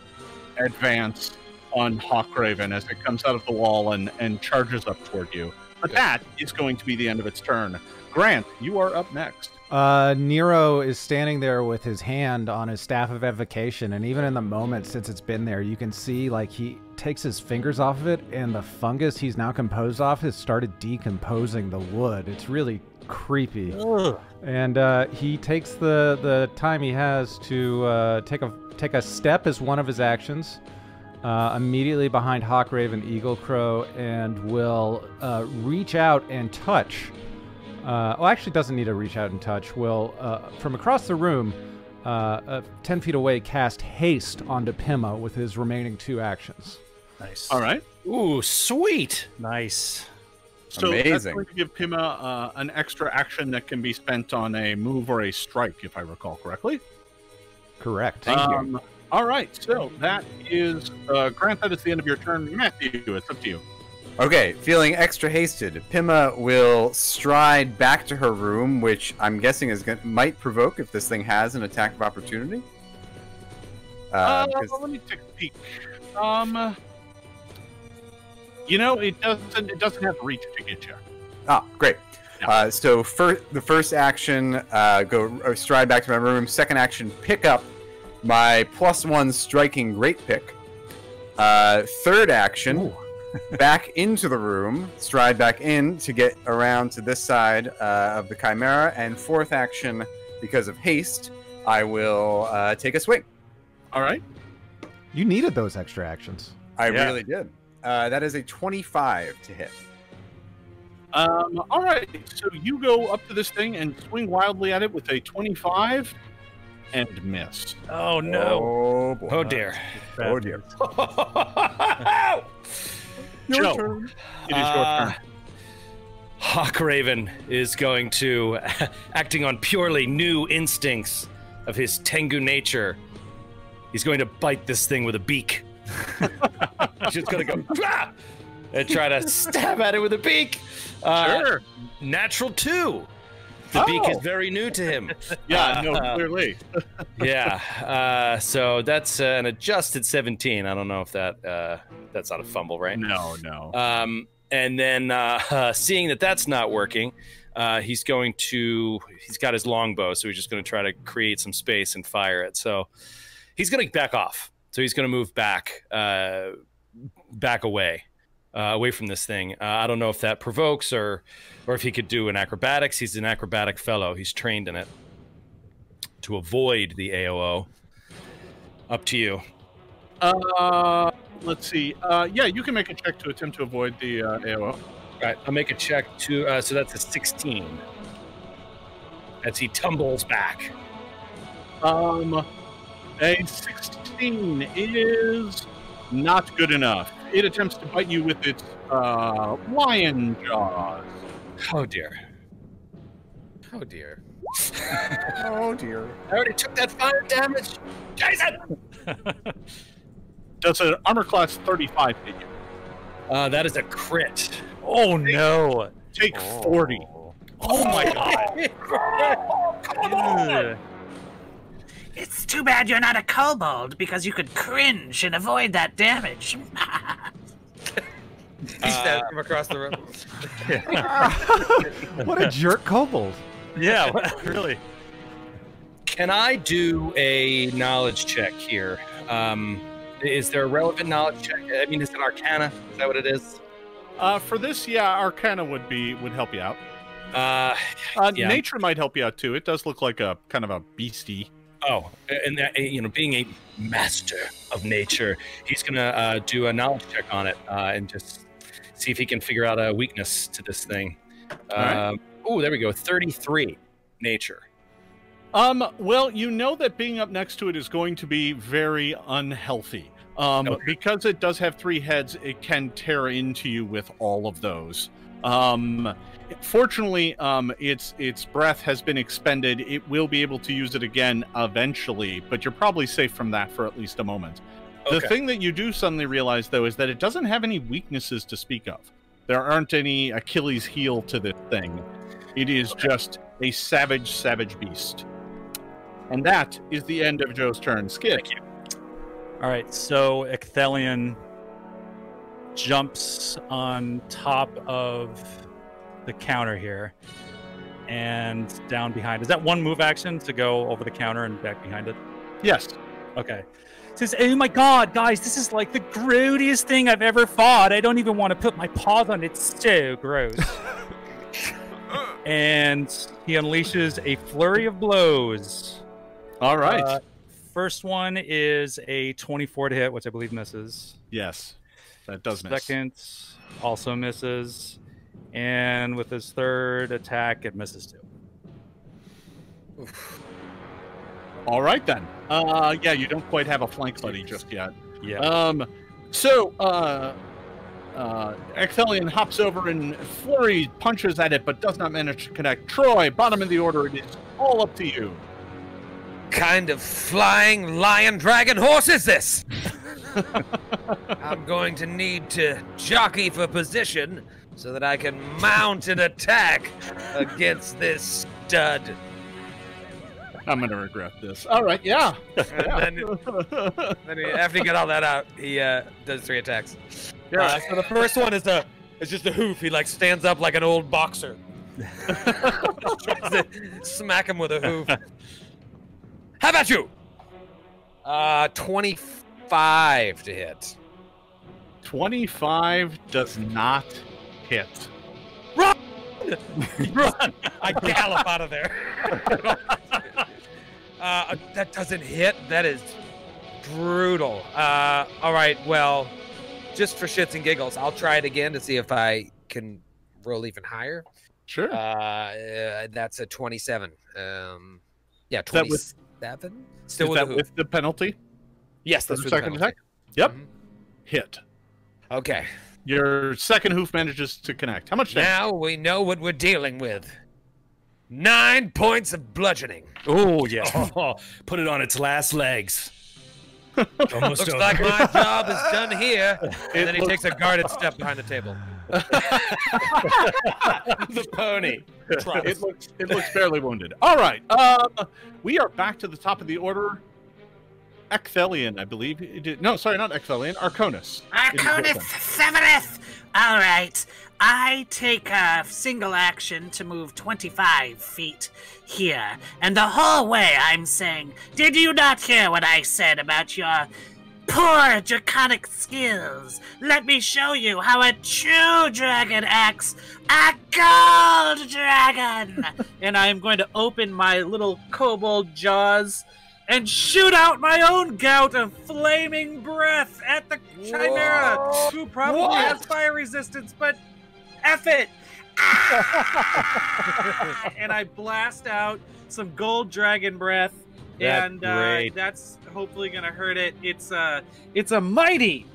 advance on Hawkraven as it comes out of the wall and, and charges up toward you. But that is going to be the end of its turn. Grant, you are up next. Uh, Nero is standing there with his hand on his staff of evocation, and even in the moment since it's been there, you can see like he takes his fingers off of it, and the fungus he's now composed off has started decomposing the wood. It's really creepy. Ugh. And uh, he takes the the time he has to uh, take a take a step as one of his actions. Uh, immediately behind Hawkraven, Eagle Crow, and will uh, reach out and touch. Uh, well, actually, doesn't need to reach out and touch. Will, uh, from across the room, uh, uh, ten feet away, cast haste onto Pima with his remaining two actions. Nice. All right. Ooh, sweet. Nice. So amazing. That's going to give Pima uh, an extra action that can be spent on a move or a strike, if I recall correctly. Correct. Thank um, you. All right. So that is, uh, Grant, that is the end of your turn. Matthew, it's up to you. Okay. Feeling extra hasted, Pima will stride back to her room, which I'm guessing is gonna, might provoke if this thing has an attack of opportunity. Uh, uh, well, let me take a peek. Um... You know, it doesn't. It doesn't have reach to get you. Ah, great. No. Uh, so first, the first action, uh, go or stride back to my room. Second action, pick up my plus one striking great pick. Uh, third action, back into the room. Stride back in to get around to this side uh, of the Chimera. And fourth action, because of haste, I will uh, take a swing. All right. You needed those extra actions. I yeah. really did. Uh, that is a twenty-five to hit. Um, all right, so you go up to this thing and swing wildly at it with a twenty-five and miss. Oh, no. Oh, boy. Oh, dear. Oh, dear. Your Joe, turn. It is uh, your turn. Hawkraven is going to, acting on purely new instincts of his Tengu nature, he's going to bite this thing with a beak. She's gonna go ah! and try to stab at it with a beak. Uh, sure. Natural two. The oh. beak is very new to him. Yeah, uh, no, clearly. yeah. Uh, so that's uh, an adjusted seventeen. I don't know if that uh, that's not a fumble, right? No, no. Um, and then uh, uh, seeing that that's not working, uh, he's going to. He's got his longbow, so he's just gonna try to create some space and fire it. So he's gonna back off. So he's going to move back, uh, back away, uh, away from this thing. Uh, I don't know if that provokes or, or if he could do an acrobatics. He's an acrobatic fellow. He's trained in it to avoid the A O O. Up to you. Uh, let's see. Uh, yeah, you can make a check to attempt to avoid the uh, A O O. All right, I'll make a check to. Uh, so that's a sixteen. As he tumbles back. Um. A sixteen is not good enough. It attempts to bite you with its uh, lion jaws. Oh, dear. Oh, dear. oh, dear. I already took that fire damage. Jason! Does an armor class thirty-five hit you? Uh, that is a crit. Oh, take, no. Take oh. forty. Oh, oh my God. oh, come on! It's too bad you're not a kobold, because you could cringe and avoid that damage. uh, from across the room. What a jerk kobold. Yeah, what, really. Can I do a knowledge check here? Um, is there a relevant knowledge check? I mean, is it Arcana? Is that what it is? Uh, for this, yeah, Arcana would be would help you out. Uh, uh, yeah. Nature might help you out, too. It does look like a kind of a beastie. Oh, and that, you know, being a master of nature, he's going to uh, do a knowledge check on it uh, and just see if he can figure out a weakness to this thing. Right. Um, oh, there we go. thirty-three, nature. Um, well, you know that being up next to it is going to be very unhealthy. Um, okay. Because it does have three heads, it can tear into you with all of those. Um, fortunately, um, its its breath has been expended. It will be able to use it again eventually, but you're probably safe from that for at least a moment. Okay. The thing that you do suddenly realize, though, is that it doesn't have any weaknesses to speak of. There aren't any Achilles heel to this thing. It is okay. just a savage, savage beast. And that is the end of Joe's turn. Skid. Thank you. All right, so Ecthelion jumps on top of the counter here and down behind. Is that one move action to go over the counter and back behind it? Yes. Okay. Says, oh my God, guys, this is like the grodiest thing I've ever fought. I don't even want to put my paws on it. It's so gross. And he unleashes a flurry of blows. All right. Uh, first one is a twenty-four to hit, which I believe misses. Yes. That does miss. Second also misses. And with his third attack, it misses too. Oof. All right, then. Uh, yeah, you don't quite have a flank buddy just yet. Yeah. Um, so, uh, uh, Ecthelion hops over and flurry punches at it, but does not manage to connect. Troy, bottom of the order, it is all up to you. Kind of flying lion dragon horse is this? I'm going to need to jockey for position so that I can mount an attack against this stud. I'm going to regret this. All right, yeah. And yeah. Then, then he, after he got all that out, he uh, does three attacks. Yeah. Uh, so the first one is a, it's just a hoof. He like stands up like an old boxer. Smack him with a hoof. How about you? Uh, twenty-five to hit. twenty-five does not hit. Run! Run! I gallop out of there. Uh, that doesn't hit. That is brutal. Uh, all right, well, just for shits and giggles, I'll try it again to see if I can roll even higher. Sure. Uh, uh, that's a twenty-seven. Um, yeah, twenty-seven. Still with, that the with the penalty? Yes, that's with the penalty. Attack? Yep. Mm-hmm. Hit. Okay. Your second hoof manages to connect. How much damage? Now we know what we're dealing with. Nine points of bludgeoning. Oh, yeah. Oh, put it on its last legs. Almost looks over. Like my job is done here. And it then he takes a guarded step behind the table. The pony. It looks, it looks fairly wounded. All right. Um, we are back to the top of the order. Ecthelion, I believe. No, sorry, not Ecthelion. Arcanath. Arcanath Severeth. All right. I take a single action to move twenty-five feet here. And the whole way I'm saying, did you not hear what I said about your poor draconic skills? Let me show you how a true dragon acts. A gold dragon. And I'm going to open my little kobold jaws and shoot out my own gout of flaming breath at the chimera, whoa, who probably what? Has fire resistance, but F it. Ah! And I blast out some gold dragon breath, that's and uh, that's hopefully going to hurt it. It's, uh, it's a mighty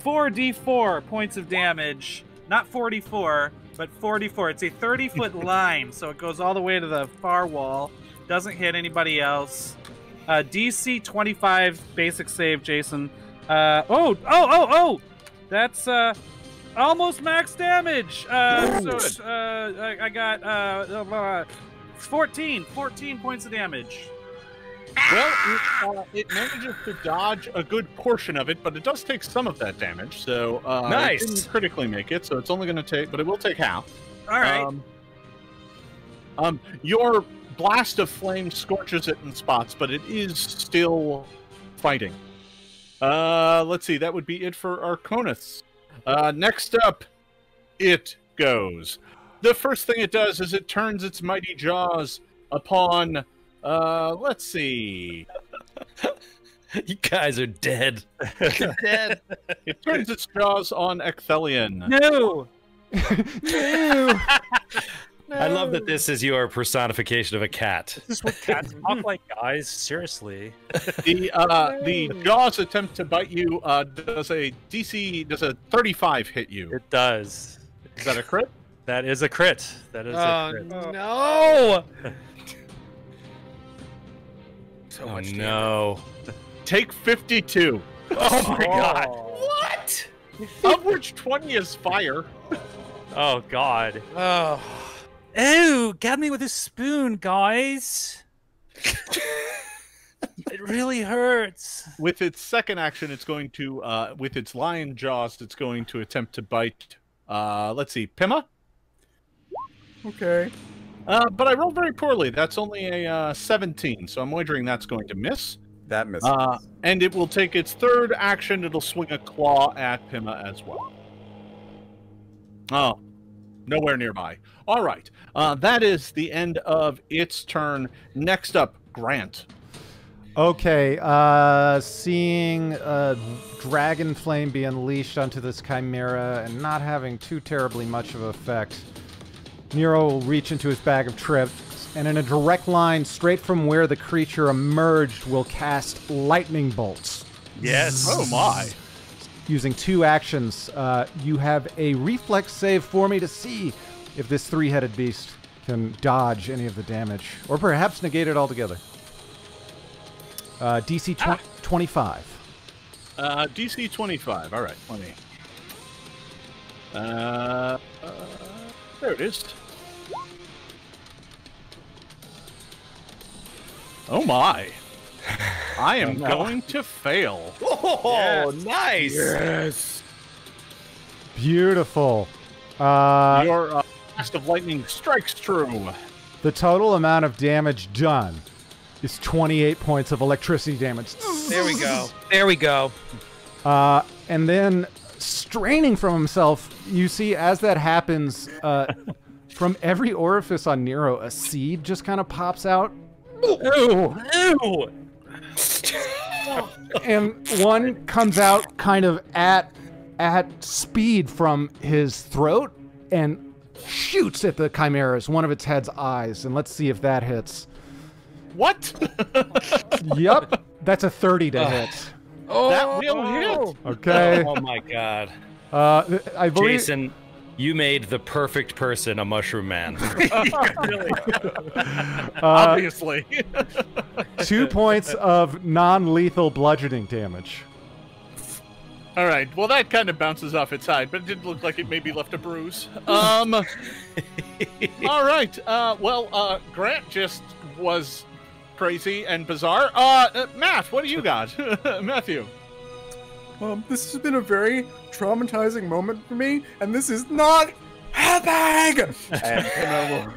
four d four points of damage, not forty-four, but forty-four. It's a thirty-foot line, so it goes all the way to the far wall. Doesn't hit anybody else. Uh, D C twenty-five basic save, Jason. Uh, oh, oh, oh, oh! That's uh, almost max damage. Uh, so uh, I, I got uh, fourteen points of damage. Well, it, uh, it manages to dodge a good portion of it, but it does take some of that damage. So uh, nice. It didn't critically make it, so it's only going to take, but it will take half. All right. Um, um your blast of flame scorches it in spots, but it is still fighting. Uh, let's see. That would be it for Arcanath. Uh, next up, it goes. The first thing it does is it turns its mighty jaws upon, uh, let's see. You guys are dead. Dead. It turns its jaws on Ecthelion. No! No! No. I love that this is your personification of a cat. This is what cats talk like, guys. Seriously. The uh, the jaws attempt to bite you. Uh, does a D C does a thirty-five hit you? It does. Is that a crit? That is a crit. That is uh, a crit. No. So oh, much no. Take fifty-two. Oh my oh. God. What? Of which twenty is fire. Oh God. Oh. Oh, got me with a spoon, guys. It really hurts. With its second action, it's going to, uh, with its lion jaws, it's going to attempt to bite, uh, let's see, Pima? Okay. Uh, but I rolled very poorly. That's only a uh, seventeen, so I'm wagering that's going to miss. That misses. Uh, and it will take its third action. It'll swing a claw at Pima as well. Oh. Nowhere nearby. All right. Uh, that is the end of its turn. Next up, Grant. Okay. Uh, seeing uh, Dragon Flame be unleashed onto this Chimera and not having too terribly much of an effect, Nero will reach into his bag of trips and in a direct line straight from where the creature emerged will cast lightning bolts. Yes. Oh my. Using two actions, uh, you have a reflex save for me to see if this three-headed beast can dodge any of the damage, or perhaps negate it altogether. Uh, D C ah. twenty-five. Uh, D C twenty-five. All right, twenty. Uh, uh, there it is. Oh my! I am oh, no. going to fail. Oh, yes. Nice! Yes. Beautiful. Uh, Your uh, blast of lightning strikes true. The total amount of damage done is twenty-eight points of electricity damage. There we go. There we go. Uh, and then, straining from himself, you see as that happens, uh, from every orifice on Nero, a seed just kind of pops out. Ew! Ew! And one comes out kind of at at speed from his throat and shoots at the chimera's one of its head's eyes. And let's see if that hits. What? Yep. That's a thirty to uh, hit. Oh, that will hit. Okay. Oh my god. Uh, I believe Jason, you made the perfect person a mushroom man. Really? uh, Obviously. Two points of non-lethal bludgeoning damage. All right. Well, that kind of bounces off its side, but it did look like it maybe left a bruise. Um. All right. Uh. Well. Uh. Grant just was crazy and bizarre. Uh. uh Matt, what do you got, Matthew? Um, this has been a very traumatizing moment for me, and this is not happening. And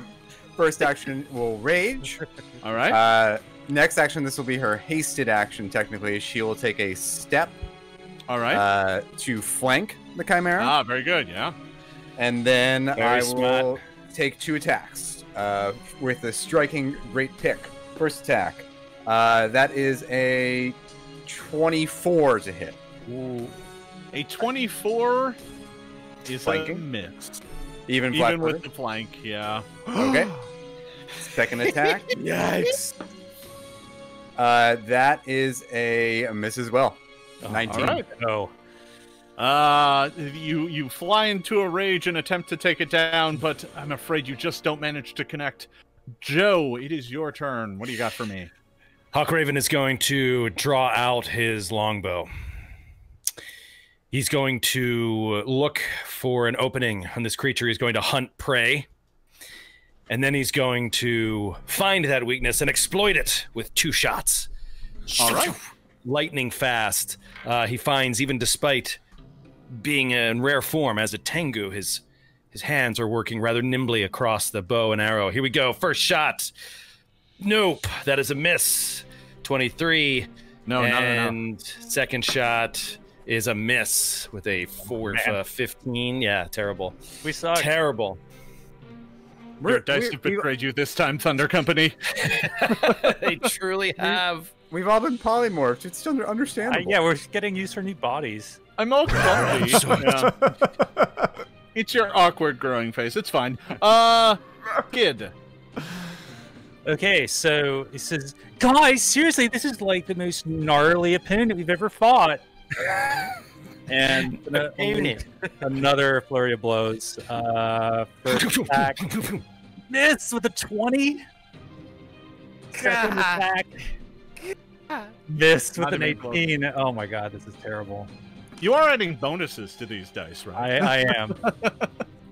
first action will rage. All right. Uh, next action, this will be her hasted action. Technically, she will take a step. All right. Uh, to flank the chimera. Ah, very good. Yeah. And then very I smart. will take two attacks uh, with a striking great pick. First attack. Uh, that is a twenty-four to hit. Ooh. A twenty-four is flanking. A miss. Even, Even with the flank, yeah. Okay. Second attack. Yikes. Uh, that is a miss as well. nineteen. All right. Oh. Uh, you, you fly into a rage and attempt to take it down, but I'm afraid you just don't manage to connect. Joe, it is your turn. What do you got for me? Hawkraven is going to draw out his longbow. He's going to look for an opening on this creature. He's going to hunt prey. And then he's going to find that weakness and exploit it with two shots. All right. Lightning fast. Uh, he finds, even despite being in rare form as a Tengu, his, his hands are working rather nimbly across the bow and arrow. Here we go. First shot. Nope. That is a miss. twenty-three. No, and no, no, no. Second shot is a miss with a four, uh, fifteen. Yeah, terrible. We saw it. Terrible. We're, Your dice have betrayed you this time, Thunder Company. They truly have. We've all been polymorphed. It's still understandable. Uh, yeah, we're getting used to new bodies. I'm all sorry. Yeah. It's your awkward growing face. It's fine. Uh, kid. Okay, so he says, guys, seriously, this is like the most gnarly opponent we've ever fought. And uh, another flurry of blows. Uh, first attack, miss with a twenty. Second attack, miss with an eighteen. Oh my god, this is terrible. You are adding bonuses to these dice, right? I, I am. uh,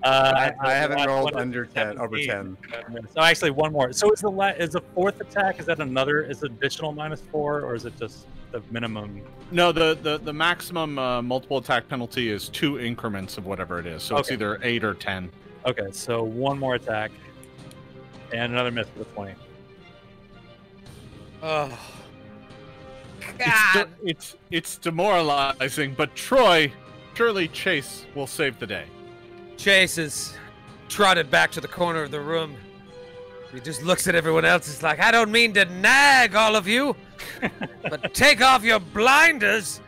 I, I haven't rolled under ten, over ten. So actually, one more. So is the la is the fourth attack? Is that another? Is it additional minus four, or is it just the minimum? No, the the, the maximum uh, multiple attack penalty is two increments of whatever it is. So okay. It's either eight or ten. Okay, so one more attack, and another miss with a twenty. Oh, God. It's, it's it's demoralizing, but Troy, surely Chase will save the day. Chase is trotted back to the corner of the room. He just looks at everyone else. It's like, I don't mean to nag all of you, but take off your blinders,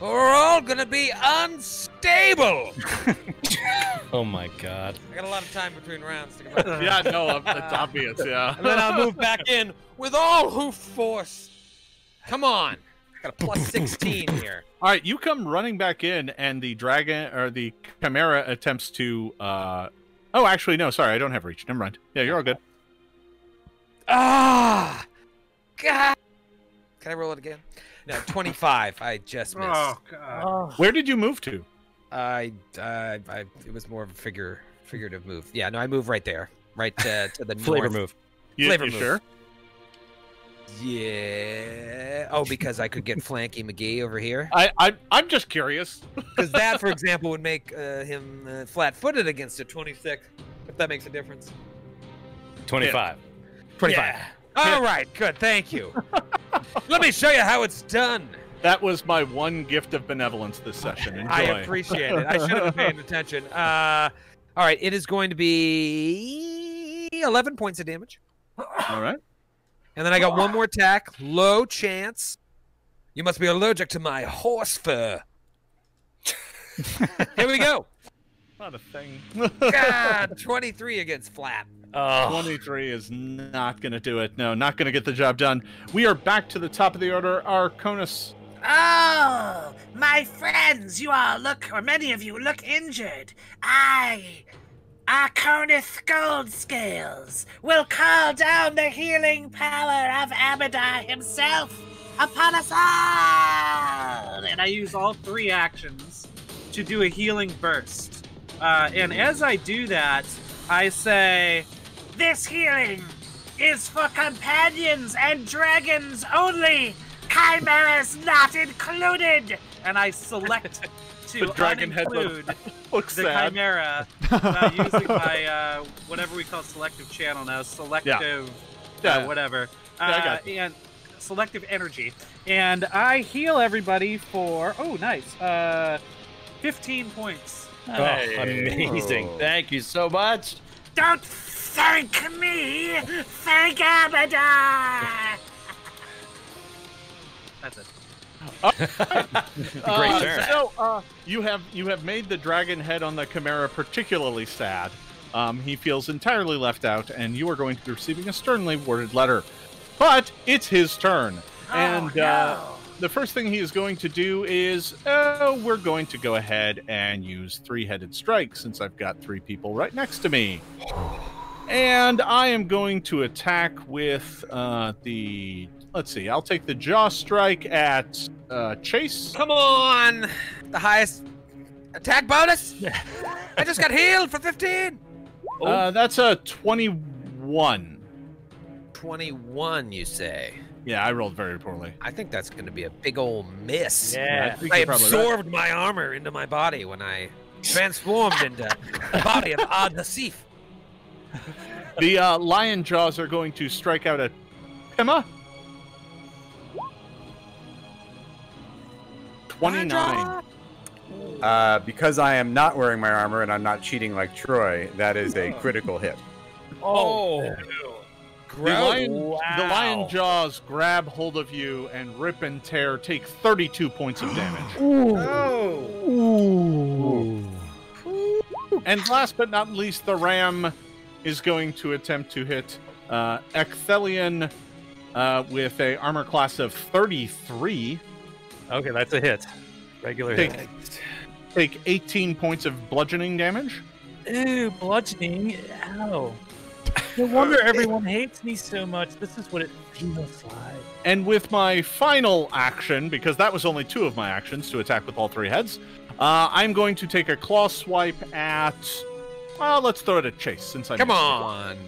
or we're all gonna be unstable. Oh my god. I got a lot of time between rounds to come out. Yeah, no, it's uh, obvious, yeah. And then I'll move back in with all hoof force. Come on. I got a plus sixteen here. All right, you come running back in, and the dragon, or the chimera, attempts to, uh... oh, actually, no, sorry, I don't have reach. Never mind. Yeah, you're all good. Ah! God! Can I roll it again? No, twenty-five. I just missed. Oh, God. Oh. Where did you move to? I, uh, I, it was more of a figure, figurative move. Yeah, no, I move right there. Right to, to the Flavor north. move. You, Flavor you move. sure? Yeah. Oh, because I could get Flanky McGee over here. I, I, I'm just curious. Because that, for example, would make uh, him uh, flat-footed against a twenty-six. If that makes a difference. Twenty-five. Yeah. Twenty-five. Yeah. All right. Good. Thank you. Let me show you how it's done. That was my one gift of benevolence this session. Enjoy. I appreciate it. I should have been paying attention. Uh, all right. It is going to be eleven points of damage. All right. And then I got one more attack. Low chance. You must be allergic to my horse fur. Here we go. Not a thing. God, twenty-three against flat. Oh. twenty-three is not going to do it. No, not going to get the job done. We are back to the top of the order. Arconus. Oh, my friends, you all look, or many of you look injured. I... Arconith Goldscales will call down the healing power of Abadar himself upon us all! And I use all three actions to do a healing burst. Uh, and as I do that, I say, this healing is for companions and dragons only! Chimeras not included! And I select to the dragon head looks, looks the sad. Chimera uh, using my uh, whatever we call selective channel now, selective yeah. Yeah. Uh, whatever, yeah, uh, I got and selective energy, and I heal everybody for oh nice uh, fifteen points. Nice. Oh, amazing! Oh. Thank you so much. Don't thank me, thank Abadar. That's it. Oh, uh, Great so uh, you have you have made the dragon head on the chimera particularly sad. Um, he feels entirely left out, and you are going to be receiving a sternly worded letter. But it's his turn, oh, and no. uh, the first thing he is going to do is uh, we're going to go ahead and use three-headed strike since I've got three people right next to me, and I am going to attack with uh, the. Let's see. I'll take the jaw strike at uh, Chase. Come on! The highest attack bonus? I just got healed for fifteen! Oh. Uh, that's a twenty-one. twenty-one, you say? Yeah, I rolled very poorly. I think that's going to be a big old miss. Yeah. I, I absorbed right. my armor into my body when I transformed into the body of Ad Hasif. The uh, lion jaws are going to strike out at Pima. twenty-nine. Uh, because I am not wearing my armor and I'm not cheating like Troy, that is a critical hit. Oh. oh. The, lion, wow. the lion jaws grab hold of you and rip and tear. Take thirty-two points of damage. Ooh. Oh. Ooh. And last but not least, the ram is going to attempt to hit uh, Ecthelion uh, with a armor class of thirty-three. Okay, that's a hit. Regular take, hit. Take eighteen points of bludgeoning damage. Ew, bludgeoning. Ow. No wonder everyone hates me so much. This is what it feels like. And with my final action, because that was only two of my actions to attack with all three heads, uh, I'm going to take a claw swipe at... Well, let's throw it at Chase since I Come on!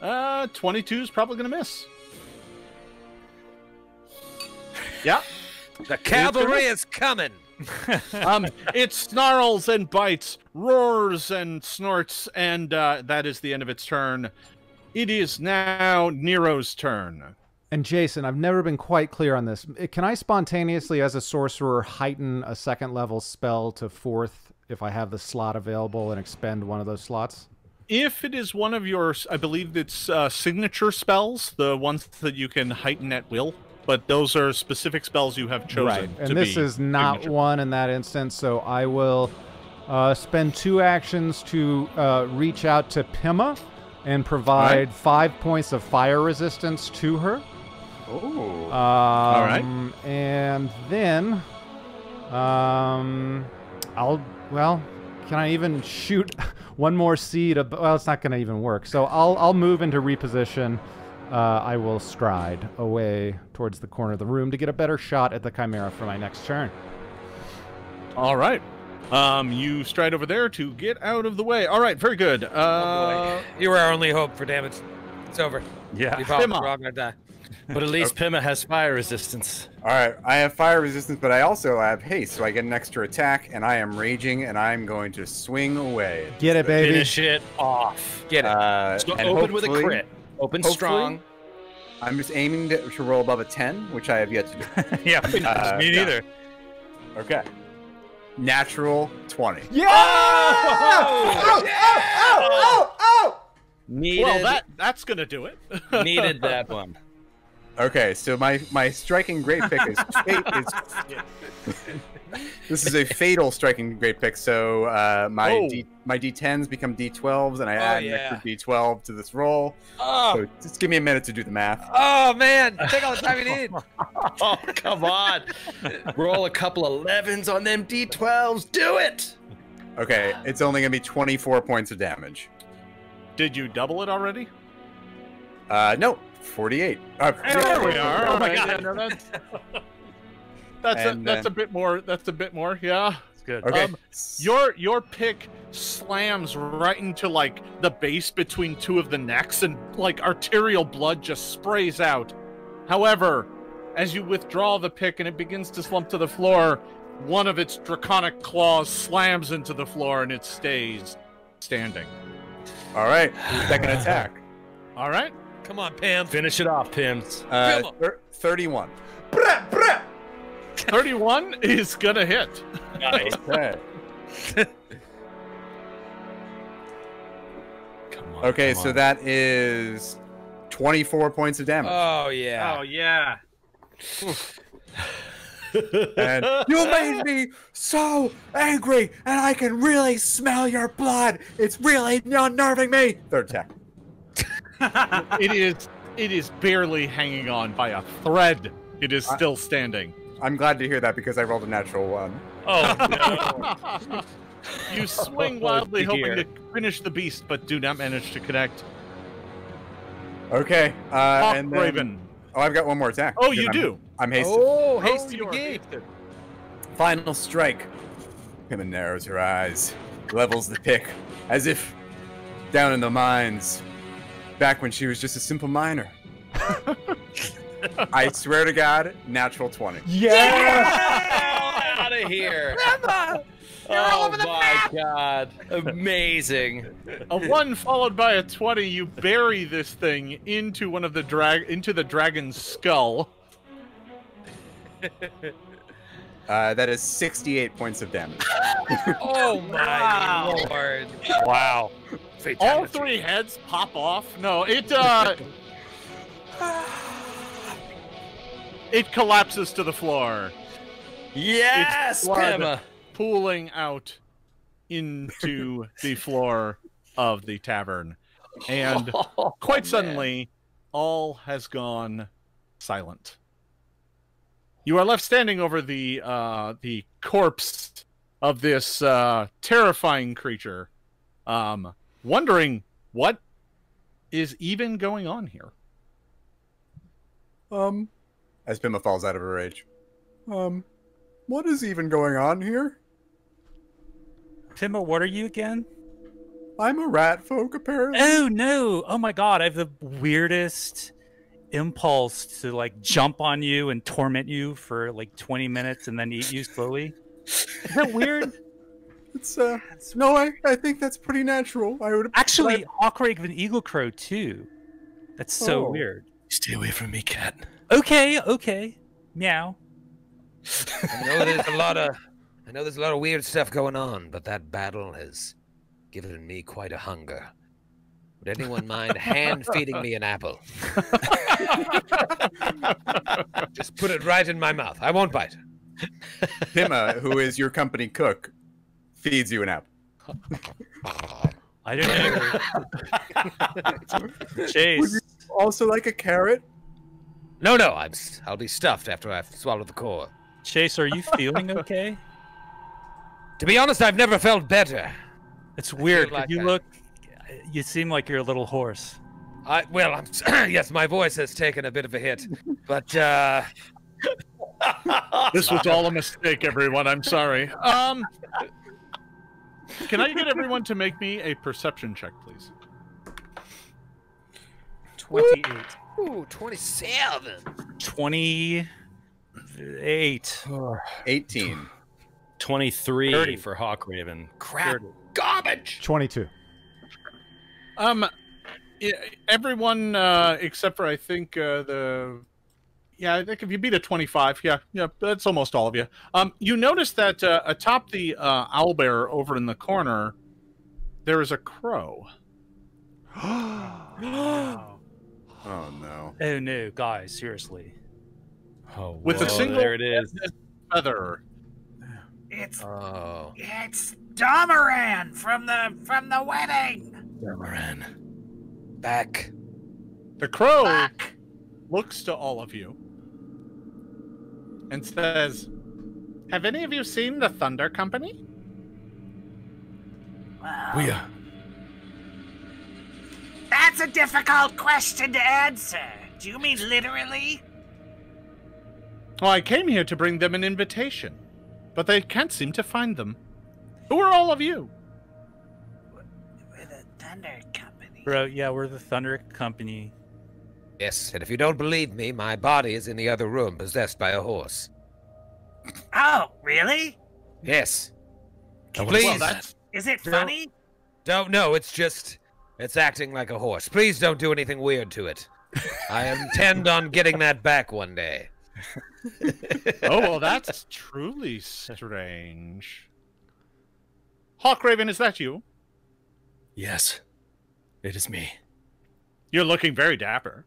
Uh, twenty-two is probably going to miss. Yeah, the cavalry is coming. um, it snarls and bites, roars and snorts, and uh, that is the end of its turn. It is now Nero's turn. And Jason, I've never been quite clear on this. Can I spontaneously, as a sorcerer, heighten a second level spell to fourth if I have the slot available and expend one of those slots? If it is one of your, I believe it's uh, signature spells, the ones that you can heighten at will. but those are specific spells you have chosen. Right, and to this be is not signature. One in that instance, so I will uh, spend two actions to uh, reach out to Pima and provide right. five points of fire resistance to her. Oh. Um, All right. And then, um, I'll well. Can I even shoot one more seed? Well, it's not going to even work. So I'll I'll move into reposition. Uh, I will stride away towards the corner of the room to get a better shot at the Chimera for my next turn. All right. Um, you stride over there to get out of the way. All right. Very good. Uh, oh, you were our only hope for damage. It's over. Yeah. We're all gonna die. But at least okay. Pima has fire resistance. All right, I have fire resistance, but I also have haste, so I get an extra attack, and I am raging, and I'm going to swing away. Get it, baby. Finish it off. Get it. Uh, so open with a crit. Open strong. I'm just aiming to, to roll above a ten, which I have yet to do. yeah, uh, me neither. No. Okay. Natural twenty. Yeah! Oh! Oh! Yeah! Oh! Oh! Oh! Oh! Needed. Well, that, that's going to do it. Needed that one. Okay, so my, my striking great pick is... is this is a fatal striking great pick, so uh, my oh. D, my D tens become D twelves, and I oh, add yeah. an extra D twelve to this roll. Oh. So just give me a minute to do the math. Oh, man! Take all the time you need! Oh, come on! Roll a couple elevens on them D twelves! Do it! Okay, it's only going to be twenty-four points of damage. Did you double it already? Uh, no. forty-eight. Uh, there we are. Oh my god. Yeah, no, that's that's, and, a, that's uh, a bit more. That's a bit more. Yeah. It's good. Okay. Um, your your pick slams right into like the base between two of the necks, and like arterial blood just sprays out. However, as you withdraw the pick and it begins to slump to the floor, one of its draconic claws slams into the floor and it stays standing. All right. Second attack. All right. Come on, Pim. Finish it off, Pim. Uh, thirty-one. thirty-one is going to hit. Nice. Come on, okay, come so on. That is twenty-four points of damage. Oh, yeah. Oh, yeah. And you made me so angry, and I can really smell your blood. It's really unnerving me. Third attack. it is it is barely hanging on by a thread. It is still standing. I'm glad to hear that because I rolled a natural one. Oh, no. You swing wildly hoping to finish the beast, but do not manage to connect. Okay. Uh, Hawk and then, Raven. Oh, I've got one more attack. Oh, you I'm, do? I'm hasted. Oh, oh hasted you hasted. Final strike. Pima narrows her eyes, levels the pick, as if down in the mines... Back when she was just a simple miner. I swear to God, natural twenty. Yeah! yeah! Out of here. Grandma, you're oh all over the map. My God. Amazing. A one followed by a twenty, you bury this thing into one of the drag into the dragon's skull. Uh, that is sixty-eight points of damage. Oh my wow. Lord. Wow. All three heads pop off. No, it uh, it collapses to the floor. Yes, Pima, pooling out into the floor of the tavern, and oh, quite man. Suddenly, all has gone silent. You are left standing over the uh, the corpse of this uh, terrifying creature. Um. Wondering what is even going on here. Um, as Pima falls out of her rage. Um, what is even going on here? Pima, what are you again? I'm a rat folk, apparently. Oh, no. Oh, my God. I have the weirdest impulse to, like, jump on you and torment you for, like, twenty minutes and then eat you slowly. Is that weird? It's uh, that's no, I I think that's pretty natural. I would actually Hawkrake of an Eagle Crow too. That's so oh. weird. Stay away from me, cat. Okay, okay. Meow. I know there's a lot of I know there's a lot of weird stuff going on, but that battle has given me quite a hunger. Would anyone mind hand feeding me an apple? Just put it right in my mouth. I won't bite. Pima, who is your company cook, feeds you an apple. I don't know. Chase. Would you also like a carrot? No, no. I'm, I'll be stuffed after I've swallowed the core. Chase, are you feeling okay? To be honest, I've never felt better. It's weird. Like you I... look... You seem like you're a little hoarse. I, well, I'm, yes, my voice has taken a bit of a hit, but uh... this was all a mistake, everyone. I'm sorry. Um, can I get everyone to make me a perception check, please? Twenty-eight. Ooh, twenty-seven. Twenty-eight. Eighteen. Twenty-three. Thirty for Hawkraven. Crap. Garbage. Twenty-two. Um, everyone uh, except for I think uh, the, yeah, I think if you beat a twenty-five, yeah, yeah, that's almost all of you. Um, you notice that uh, atop the uh, owlbear over in the corner, there is a crow. Oh no! Oh no, guys, seriously. Oh, whoa. With a single there it is. Feather. It's oh. it's Domaran from the from the wedding. Domaran. Back. The crow Back. looks to all of you and says, have any of you seen the Thunder Company? Well, we are. That's a difficult question to answer. Do you mean literally? Well, I came here to bring them an invitation, but they can't seem to find them. Who are all of you? Thunder Company. Bro, yeah, we're the Thunder Company. Yes, and if you don't believe me, my body is in the other room, possessed by a horse. Oh, really? Yes. Oh, please. Well, that's... Is it don't, funny? Don't know. It's just, it's acting like a horse. Please don't do anything weird to it. I intend on getting that back one day. Oh, well, that's truly strange. Hawkraven, is that you? Yes, it is me. You're looking very dapper.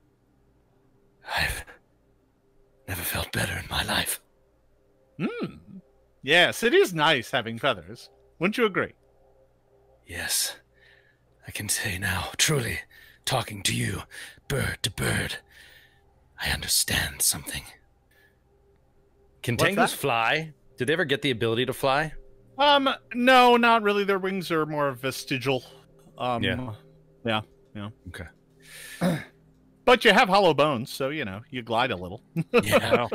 I've never felt better in my life. Hmm. Yes, it is nice having feathers. Wouldn't you agree? Yes. I can say now, truly, talking to you, bird to bird, I understand something. Can tangles fly? Did they ever get the ability to fly? Um, no, not really. Their wings are more vestigial. Um, yeah, yeah, yeah. Okay. But you have hollow bones, so, you know, you glide a little. Yeah,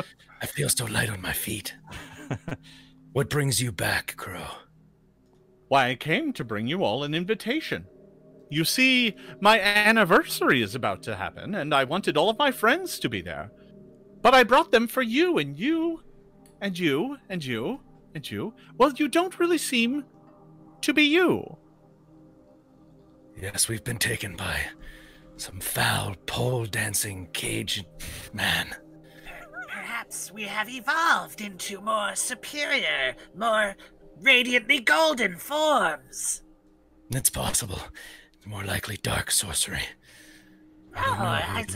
I feel so light on my feet. What brings you back, Crow? Why, I came to bring you all an invitation. You see, my anniversary is about to happen, and I wanted all of my friends to be there. But I brought them for you, and you, and you, and you, and you. Well, you don't really seem to be you. Yes, we've been taken by some foul pole-dancing caged man. Perhaps we have evolved into more superior, more radiantly golden forms. It's possible. It's more likely dark sorcery. I don't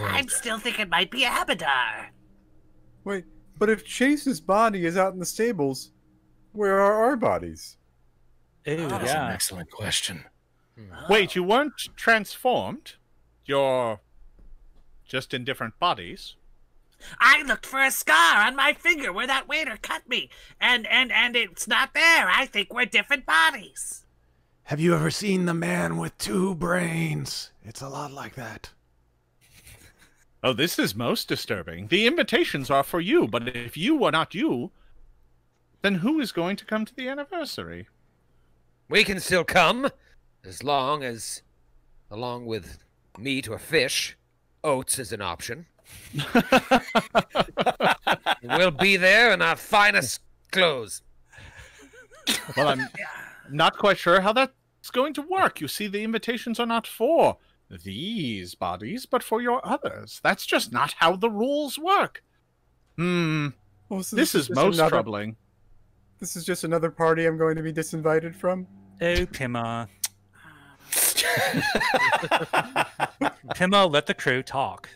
oh, I, I'm still thinking it might be Abadar. Wait, but if Chase's body is out in the stables, where are our bodies? Ew, oh, that's yeah. an excellent question. Oh. Wait, you weren't transformed. You're just in different bodies. I looked for a scar on my finger where that waiter cut me, and and and it's not there. I think we're different bodies. Have you ever seen the man with two brains? It's a lot like that. Oh, this is most disturbing. The invitations are for you, but if you are not you, then who is going to come to the anniversary? We can still come. As long as, along with meat or fish, oats is an option. We'll be there in our finest clothes. Well, I'm not quite sure how that's going to work. You see, the invitations are not for these bodies, but for your others. That's just not how the rules work. Hmm. Well, so this, this is, is most another, troubling. This is just another party I'm going to be disinvited from. Oh, Pima. Pima, let the crew talk.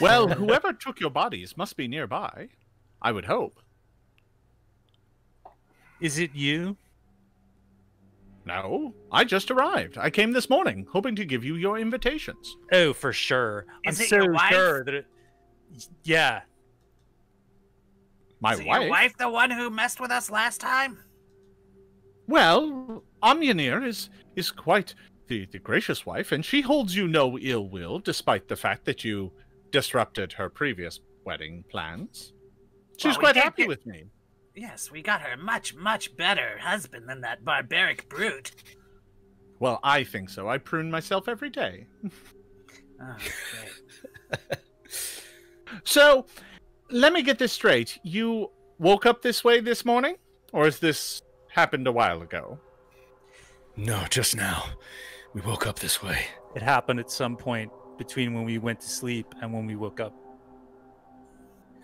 Well, whoever took your bodies must be nearby, I would hope. Is it you? No, I just arrived. I came this morning, hoping to give you your invitations. Oh, for sure. Is I'm it so your wife? Sure that it... Yeah. My Is wife? Your wife the one who messed with us last time? Well, Amunir is, is quite the, the gracious wife, and she holds you no ill will, despite the fact that you disrupted her previous wedding plans. She's well, quite happy get... with me. Yes, we got her much, much better husband than that barbaric brute. Well, I think so. I prune myself every day. Oh, great. So, let me get this straight. You woke up this way this morning? Or has this happened a while ago? No, just now. We woke up this way. It happened at some point between when we went to sleep and when we woke up.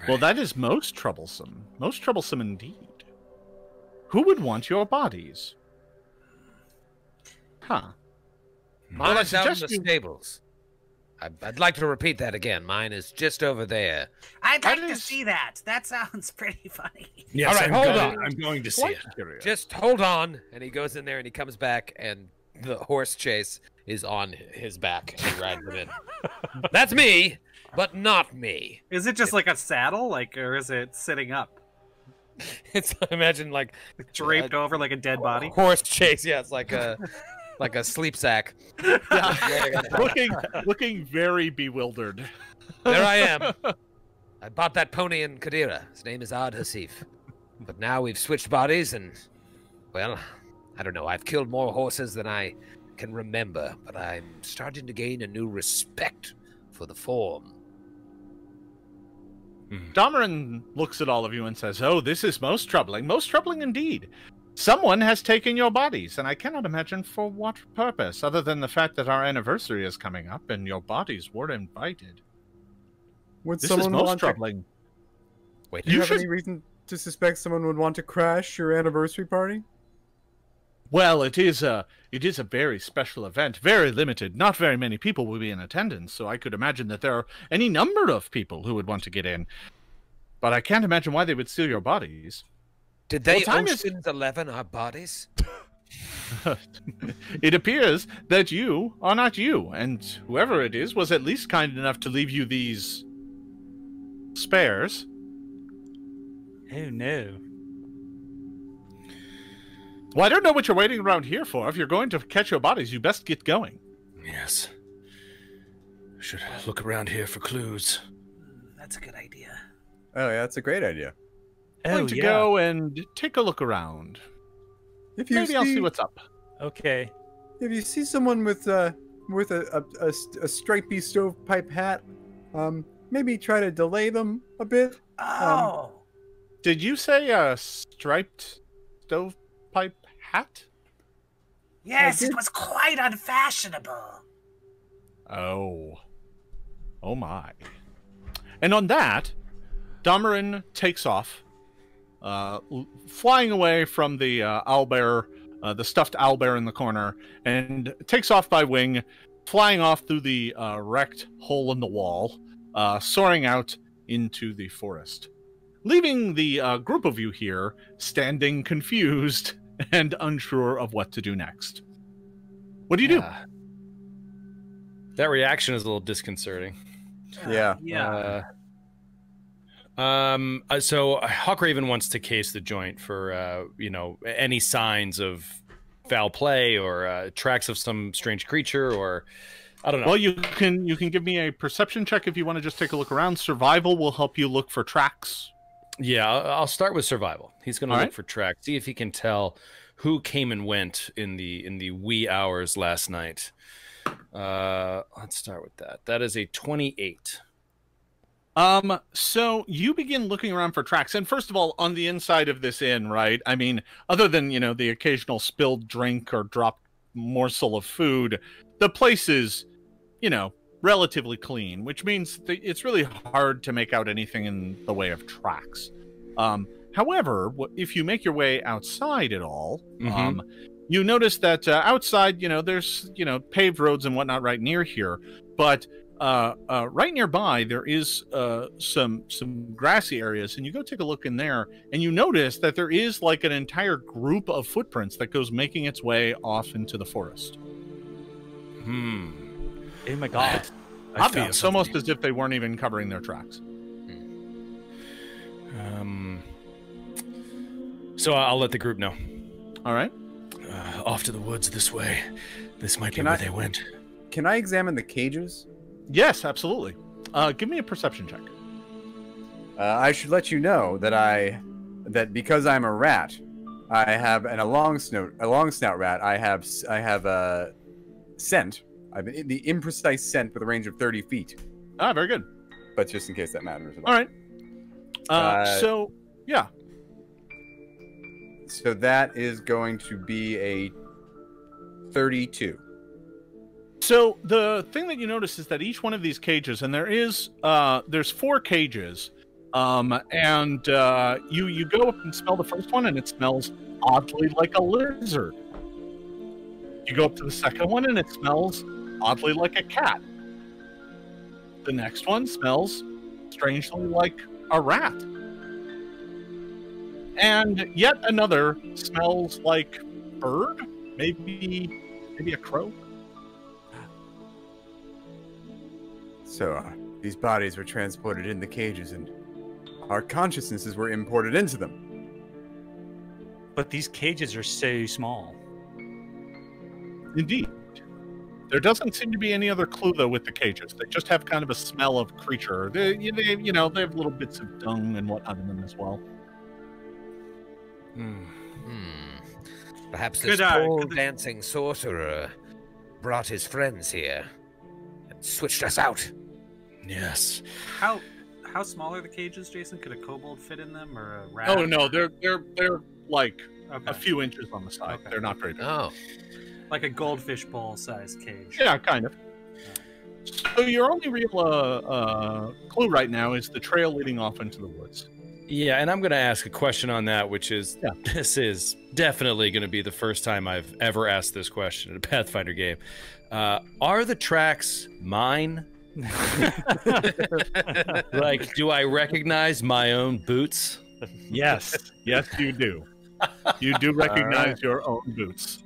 Well, that is most troublesome. Most troublesome indeed. Who would want your bodies? Huh. Mine is out in the stables. I'd, I'd like to repeat that again. Mine is just over there. I'd like to see that. That sounds pretty funny. Yes, all right, hold on. I'm going to see it. Just hold on. And he goes in there and he comes back and the horse Chase is on his back and he rides it in. That's me. But not me. Is it just like a saddle, like, or is it sitting up? It's imagine like draped uh, over like a dead body. Horse Chase, yeah, it's like a like a sleep sack. looking, looking very bewildered. There I am. I bought that pony in Qadira. His name is Ad Hasif. But now we've switched bodies, and well, I don't know. I've killed more horses than I can remember, but I'm starting to gain a new respect for the form. Domaran looks at all of you and says, oh, this is most troubling. Most troubling indeed. Someone has taken your bodies, and I cannot imagine for what purpose, other than the fact that our anniversary is coming up and your bodies were invited. Would this someone is most want troubling. To... Wait, do you, you have should... any reason to suspect someone would want to crash your anniversary party? Well, it is a it is a very special event, very limited. Not very many people will be in attendance, so I could imagine that there are any number of people who would want to get in. But I can't imagine why they would steal your bodies. Did they Ocean's Eleven our bodies? It appears that you are not you, and whoever it is was at least kind enough to leave you these spares. Oh no. Well, I don't know what you're waiting around here for. If you're going to catch your bodies, you best get going. Yes. Should look around here for clues. That's a good idea. Oh, yeah, that's a great idea. I'm going oh, to yeah. go and take a look around. If you Maybe see... I'll see what's up. Okay. If you see someone with, uh, with a, a, a, a stripy stovepipe hat, um, maybe try to delay them a bit. Oh! Um, did you say a striped stovepipe? Hat? Yes, it was quite unfashionable. Oh. Oh my. And on that, Domaran takes off, uh, flying away from the uh, owlbear, uh, the stuffed owlbear in the corner, and takes off by wing, flying off through the uh, wrecked hole in the wall, uh, soaring out into the forest, leaving the uh, group of you here standing confused and unsure of what to do next. What do you yeah. do? That reaction is a little disconcerting. Uh, yeah. Yeah. Uh, um. So Hawkraven wants to case the joint for uh, you know, any signs of foul play or uh, tracks of some strange creature, or I don't know. Well, you can you can give me a perception check if you want to just take a look around. Survival will help you look for tracks. Yeah, I'll start with survival. He's going to look right. for tracks, see if he can tell who came and went in the in the wee hours last night. Uh, let's start with that. That is a twenty-eight. Um, so you begin looking around for tracks, and first of all, on the inside of this inn, right? I mean, other than you know the occasional spilled drink or dropped morsel of food, the place is, you know, relatively clean, which means th it's really hard to make out anything in the way of tracks. Um, however, if you make your way outside at all, mm-hmm. um, you notice that uh, outside, you know, there's, you know, paved roads and whatnot right near here. But uh, uh, right nearby, there is uh, some some grassy areas. And you go take a look in there and you notice that there is like an entire group of footprints that goes making its way off into the forest. Hmm. Oh, my God. Obvious. It's almost as if they weren't even covering their tracks. Hmm. Um. So I'll let the group know. All right. Uh, off to the woods this way. This might can be where I, they went. Can I examine the cages? Yes, absolutely. Uh, give me a perception check. Uh, I should let you know that I, that because I'm a rat, I have and a long snout, a long snout rat. I have I have a scent. I've been in the imprecise scent with a range of thirty feet. Ah, very good. But just in case that matters. All right. Uh, uh, so yeah. So that is going to be a thirty-two. So the thing that you notice is that each one of these cages, and there is uh, there's four cages, um, and uh, you you go up and smell the first one, and it smells oddly like a lizard. You go up to the second one, and it smells oddly like a cat. The next one smells strangely like a rat. And yet another smells like bird, maybe maybe a crow. So uh, these bodies were transported in the cages and our consciousnesses were imported into them. But these cages are so small. Indeed. There doesn't seem to be any other clue, though, with the cages. They just have kind of a smell of creature. They, they, you know, they have little bits of dung and whatnot in them as well. Hmm. Perhaps this tall dancing sorcerer brought his friends here and switched us out. Yes. How how small are the cages, Jason? Could a kobold fit in them, or a rat? Oh no, they're they're they're like okay. a few inches on the side. Okay. They're not very big. Oh, like a goldfish bowl-sized cage. Yeah, kind of. Yeah. So your only real uh, uh, clue right now is the trail leading off into the woods. Yeah, and I'm going to ask a question on that, which is, yeah. This is definitely going to be the first time I've ever asked this question in a Pathfinder game. Uh, are the tracks mine? Like, do I recognize my own boots? Yes. Yes, you do. You do recognize right. your own boots.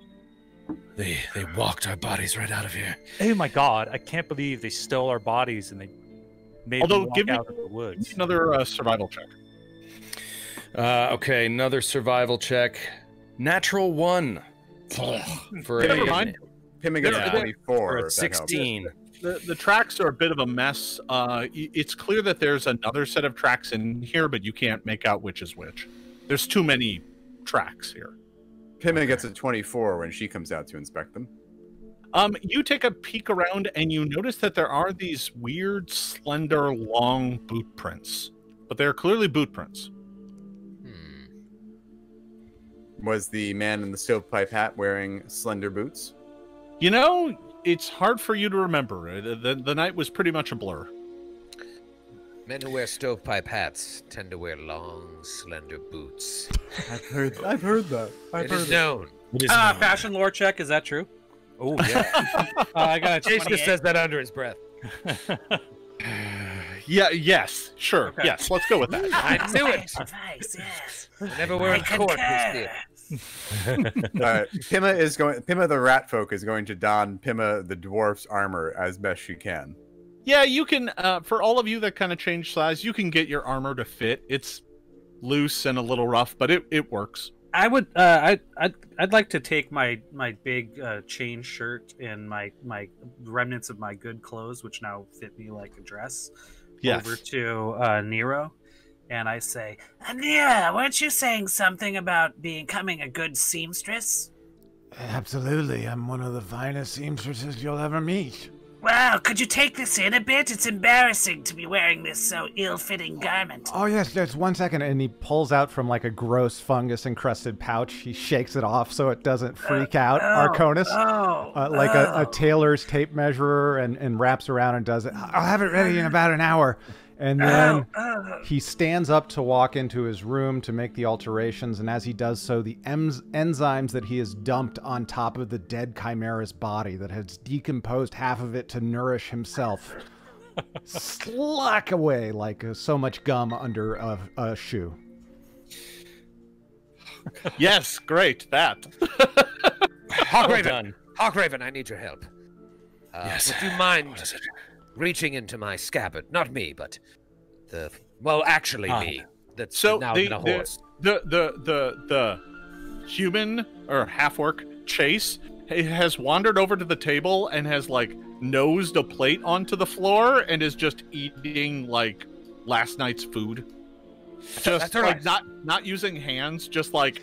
They, they walked our bodies right out of here. Oh, my God. I can't believe they stole our bodies and they made Although, them walk give me, out of the woods. Another uh, survival check. Uh, okay, another survival check. Natural one. For a, Never mind. Pima gets yeah. twenty-four. At sixteen. The, the tracks are a bit of a mess. Uh, it's clear that there's another set of tracks in here, but you can't make out which is which. There's too many tracks here. Pima okay. gets a twenty-four when she comes out to inspect them. Um, you take a peek around, and you notice that there are these weird, slender, long boot prints. But they're clearly boot prints. Was the man in the stovepipe hat wearing slender boots? You know, it's hard for you to remember. The, the, the night was pretty much a blur. Men who wear stovepipe hats tend to wear long, slender boots. I've heard I've heard that. I've it heard is known. It is ah, known. Fashion lore check, is that true? Oh, yeah. uh, I got Jason says that under his breath. Yeah. Yes. Sure. Okay. Yes. Let's go with that. I knew it. Advice, yes. Never wear a court. All right. Pima is going. Pima the rat folk is going to don Pima the dwarf's armor as best she can. Yeah, you can. Uh, for all of you that kind of change size, you can get your armor to fit. It's loose and a little rough, but it it works. I would. Uh, I I'd, I'd like to take my my big uh, chain shirt and my my remnants of my good clothes, which now fit me like a dress. Yes. Over to uh, Nero, and I say, Nero, weren't you saying something about becoming a good seamstress? Absolutely. I'm one of the finest seamstresses you'll ever meet. Wow, could you take this in a bit? It's embarrassing to be wearing this so ill-fitting garment. Oh, yes, there's one second, and he pulls out from like a gross fungus-encrusted pouch. He shakes it off so it doesn't freak uh, out oh, Arconis, oh, uh, like oh. a, a tailor's tape measurer, and, and wraps around and does it. I'll have it ready in about an hour. And then oh, oh. he stands up to walk into his room to make the alterations, and as he does so, the ems enzymes that he has dumped on top of the dead Chimera's body that has decomposed half of it to nourish himself slack away like uh, so much gum under a, a shoe. Yes, great, that. Hawkraven, well Hawkraven, I need your help. Uh, yes. Would you mind reaching into my scabbard? Not me, but the well, actually ah. me. That's so now the, in a horse. The, the the the the human or half orc Chase has wandered over to the table and has like nosed a plate onto the floor and is just eating like last night's food. Just like right. not not using hands, just like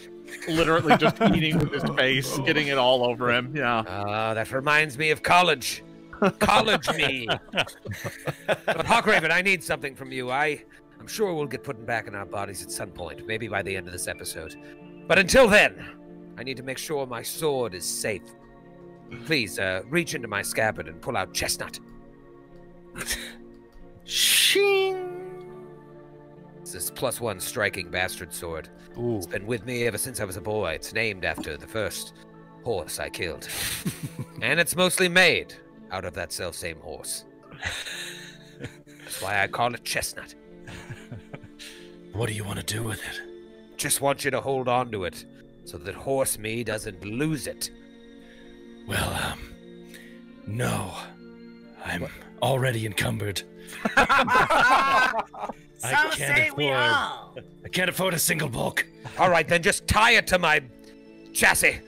literally just eating with his face, getting it all over him. Yeah. Uh, that reminds me of college. College me. But Hawkraven, I need something from you. I, I'm sure we'll get put back in our bodies at some point, maybe by the end of this episode. But until then, I need to make sure my sword is safe. Please, uh, reach into my scabbard and pull out Chestnut. Shing. This plus one striking bastard sword. Ooh. It's been with me ever since I was a boy. It's named after the first horse I killed. And it's mostly made out of that selfsame horse. That's why I call it Chestnut. What do you want to do with it? Just want you to hold on to it so that horse me doesn't lose it. Well, um, no. I'm what? already encumbered. I so can't say afford, we all. I can't afford a single bulk. All right, then just tie it to my chassis.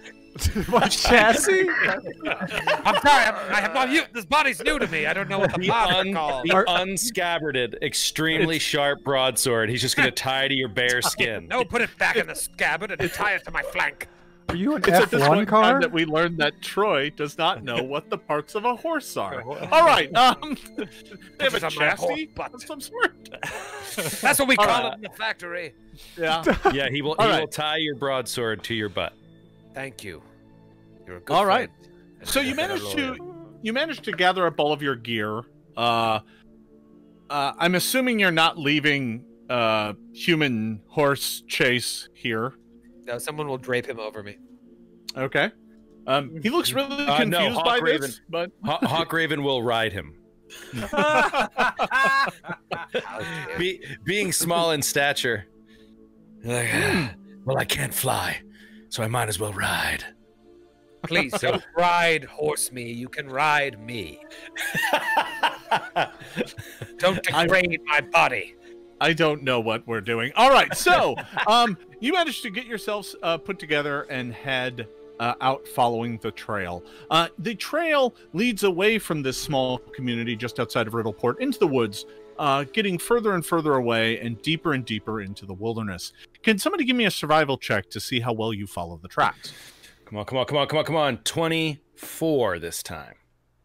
My chassis? I'm sorry, I'm, I have not used this. Body's new to me. I don't know what the, the mob un, are called. The unscabbarded, extremely sharp broadsword. He's just going to tie to your bare skin. No, put it back in the scabbard and tie it to my flank. Are you an it's F one car? Time that we learned that Troy does not know what the parts of a horse are. All right, um, they have a chassis of some sort. That's what we call right. it in the factory. Yeah, yeah. He will. All he right. will tie your broadsword to your butt. Thank you. You're a good all friend. right. And so you managed to you managed to gather up all of your gear. Uh, uh, I'm assuming you're not leaving uh, human horse Chase here. No, someone will drape him over me. Okay. Um, he looks really uh, confused no, by Raven, this, but... Hawkraven will ride him. Be, being small in stature. Like, ah, well, I can't fly, so I might as well ride. Please, so ride horse me. You can ride me. Don't degrade I... my body. I don't know what we're doing. All right, so um, you managed to get yourselves uh, put together and head uh, out following the trail. Uh, the trail leads away from this small community just outside of Riddleport into the woods, uh, getting further and further away and deeper and deeper into the wilderness. Can somebody give me a survival check to see how well you follow the tracks? Come on, come on, come on, come on, come on. twenty-four this time.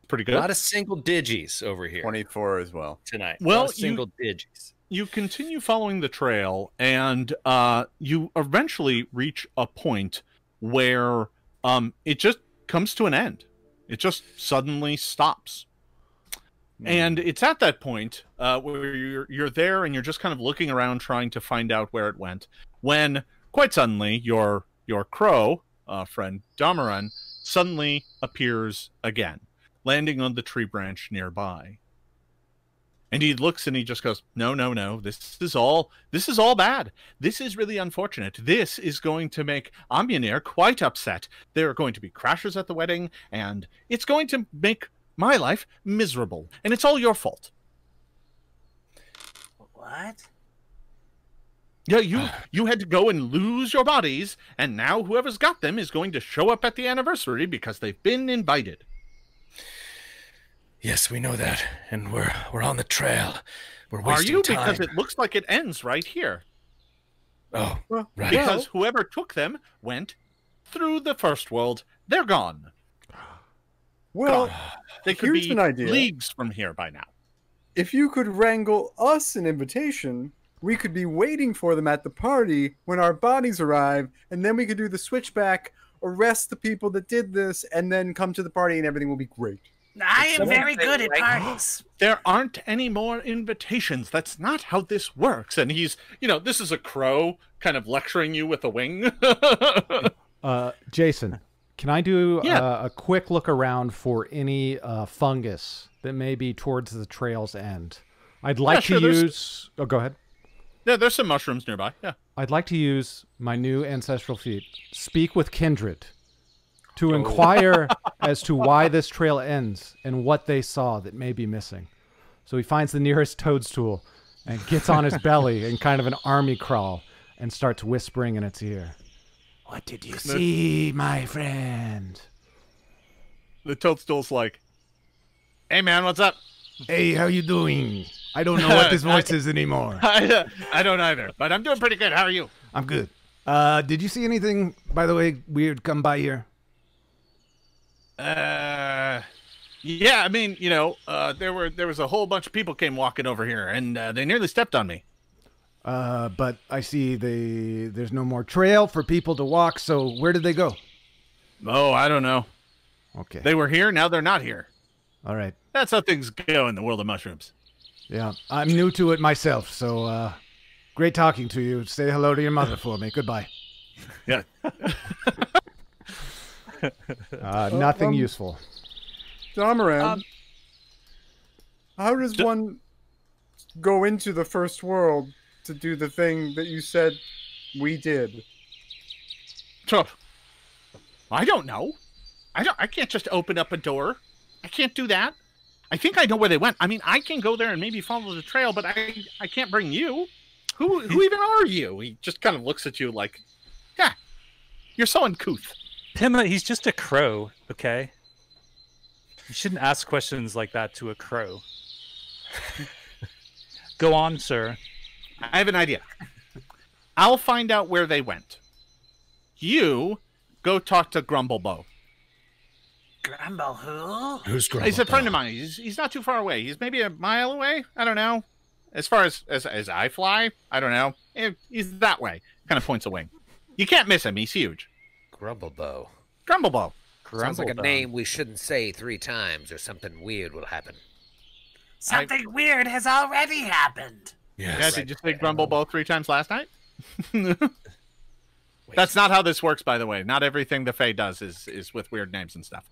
Pretty good. Not a single digis over here. twenty-four as well. Tonight. Well, Not a single you... digis. You continue following the trail, and uh, you eventually reach a point where um, it just comes to an end. It just suddenly stops. Mm. And it's at that point uh, where you're, you're there, and you're just kind of looking around trying to find out where it went, when quite suddenly your, your crow, uh, friend Domaran, suddenly appears again, landing on the tree branch nearby. And he looks and he just goes, no, no, no, this is all, this is all bad. This is really unfortunate. This is going to make Amunir quite upset. There are going to be crashes at the wedding, and it's going to make my life miserable. And it's all your fault. What? Yeah, you, you had to go and lose your bodies, and now whoever's got them is going to show up at the anniversary because they've been invited. Yes, we know that, and we're we're on the trail. We're wasting Are you? Time. Because it looks like it ends right here. Oh, well, right. Because whoever took them went through the first world. They're gone. Well, gone. They could here's be an idea. Leagues from here by now. If you could wrangle us an invitation, we could be waiting for them at the party when our bodies arrive, and then we could do the switchback, arrest the people that did this, and then come to the party, and everything will be great. I am very good at parties. There aren't any more invitations. That's not how this works. And he's, you know, this is a crow kind of lecturing you with a wing. uh, Jason, can I do yeah. uh, a quick look around for any uh, fungus that may be towards the trail's end? I'd like yeah, sure, to use... Oh, go ahead. Yeah, there's some mushrooms nearby. Yeah. I'd like to use my new ancestral feat, Speak with Kindred, to inquire as to why this trail ends and what they saw that may be missing. So he finds the nearest toadstool and gets on his belly in kind of an army crawl and starts whispering in its ear. What did you see, my friend? The toadstool's like, hey, man, what's up? Hey, how you doing? I don't know what this voice I, is anymore. I, uh, I don't either, but I'm doing pretty good. How are you? I'm good. Uh, did you see anything, by the way, weird come by here? Uh, yeah, I mean, you know, uh, there were there was a whole bunch of people came walking over here, and uh, they nearly stepped on me. Uh, but I see they there's no more trail for people to walk, so where did they go? Oh, I don't know. Okay. They were here, now they're not here. All right. That's how things go in the world of mushrooms. Yeah, I'm new to it myself, so uh, great talking to you. Say hello to your mother for me. Goodbye. Yeah. Uh, nothing um, useful. Domaran, um, how does do one go into the first world to do the thing that you said we did? I don't know. I don't. I can't just open up a door. I can't do that. I think I know where they went. I mean, I can go there and maybe follow the trail, but I I can't bring you. Who who even are you? He just kind of looks at you like, yeah, you're so uncouth. Pima, he's just a crow, okay? You shouldn't ask questions like that to a crow. Go on, sir. I have an idea. I'll find out where they went. You go talk to Grumblebough. Grumble who? Who's Grumble? He's a friend of mine. He's, he's not too far away. He's maybe a mile away. I don't know. As far as, as, as I fly, I don't know. He's that way. Kind of points a wing. You can't miss him. He's huge. Grumblebough. Grumblebough. Sounds like a name we shouldn't say three times or something weird will happen. Something I... weird has already happened. Yes. Yeah, right. Did you say Grumblebough three times last night? That's not how this works, by the way. Not everything the Fae does is, is with weird names and stuff.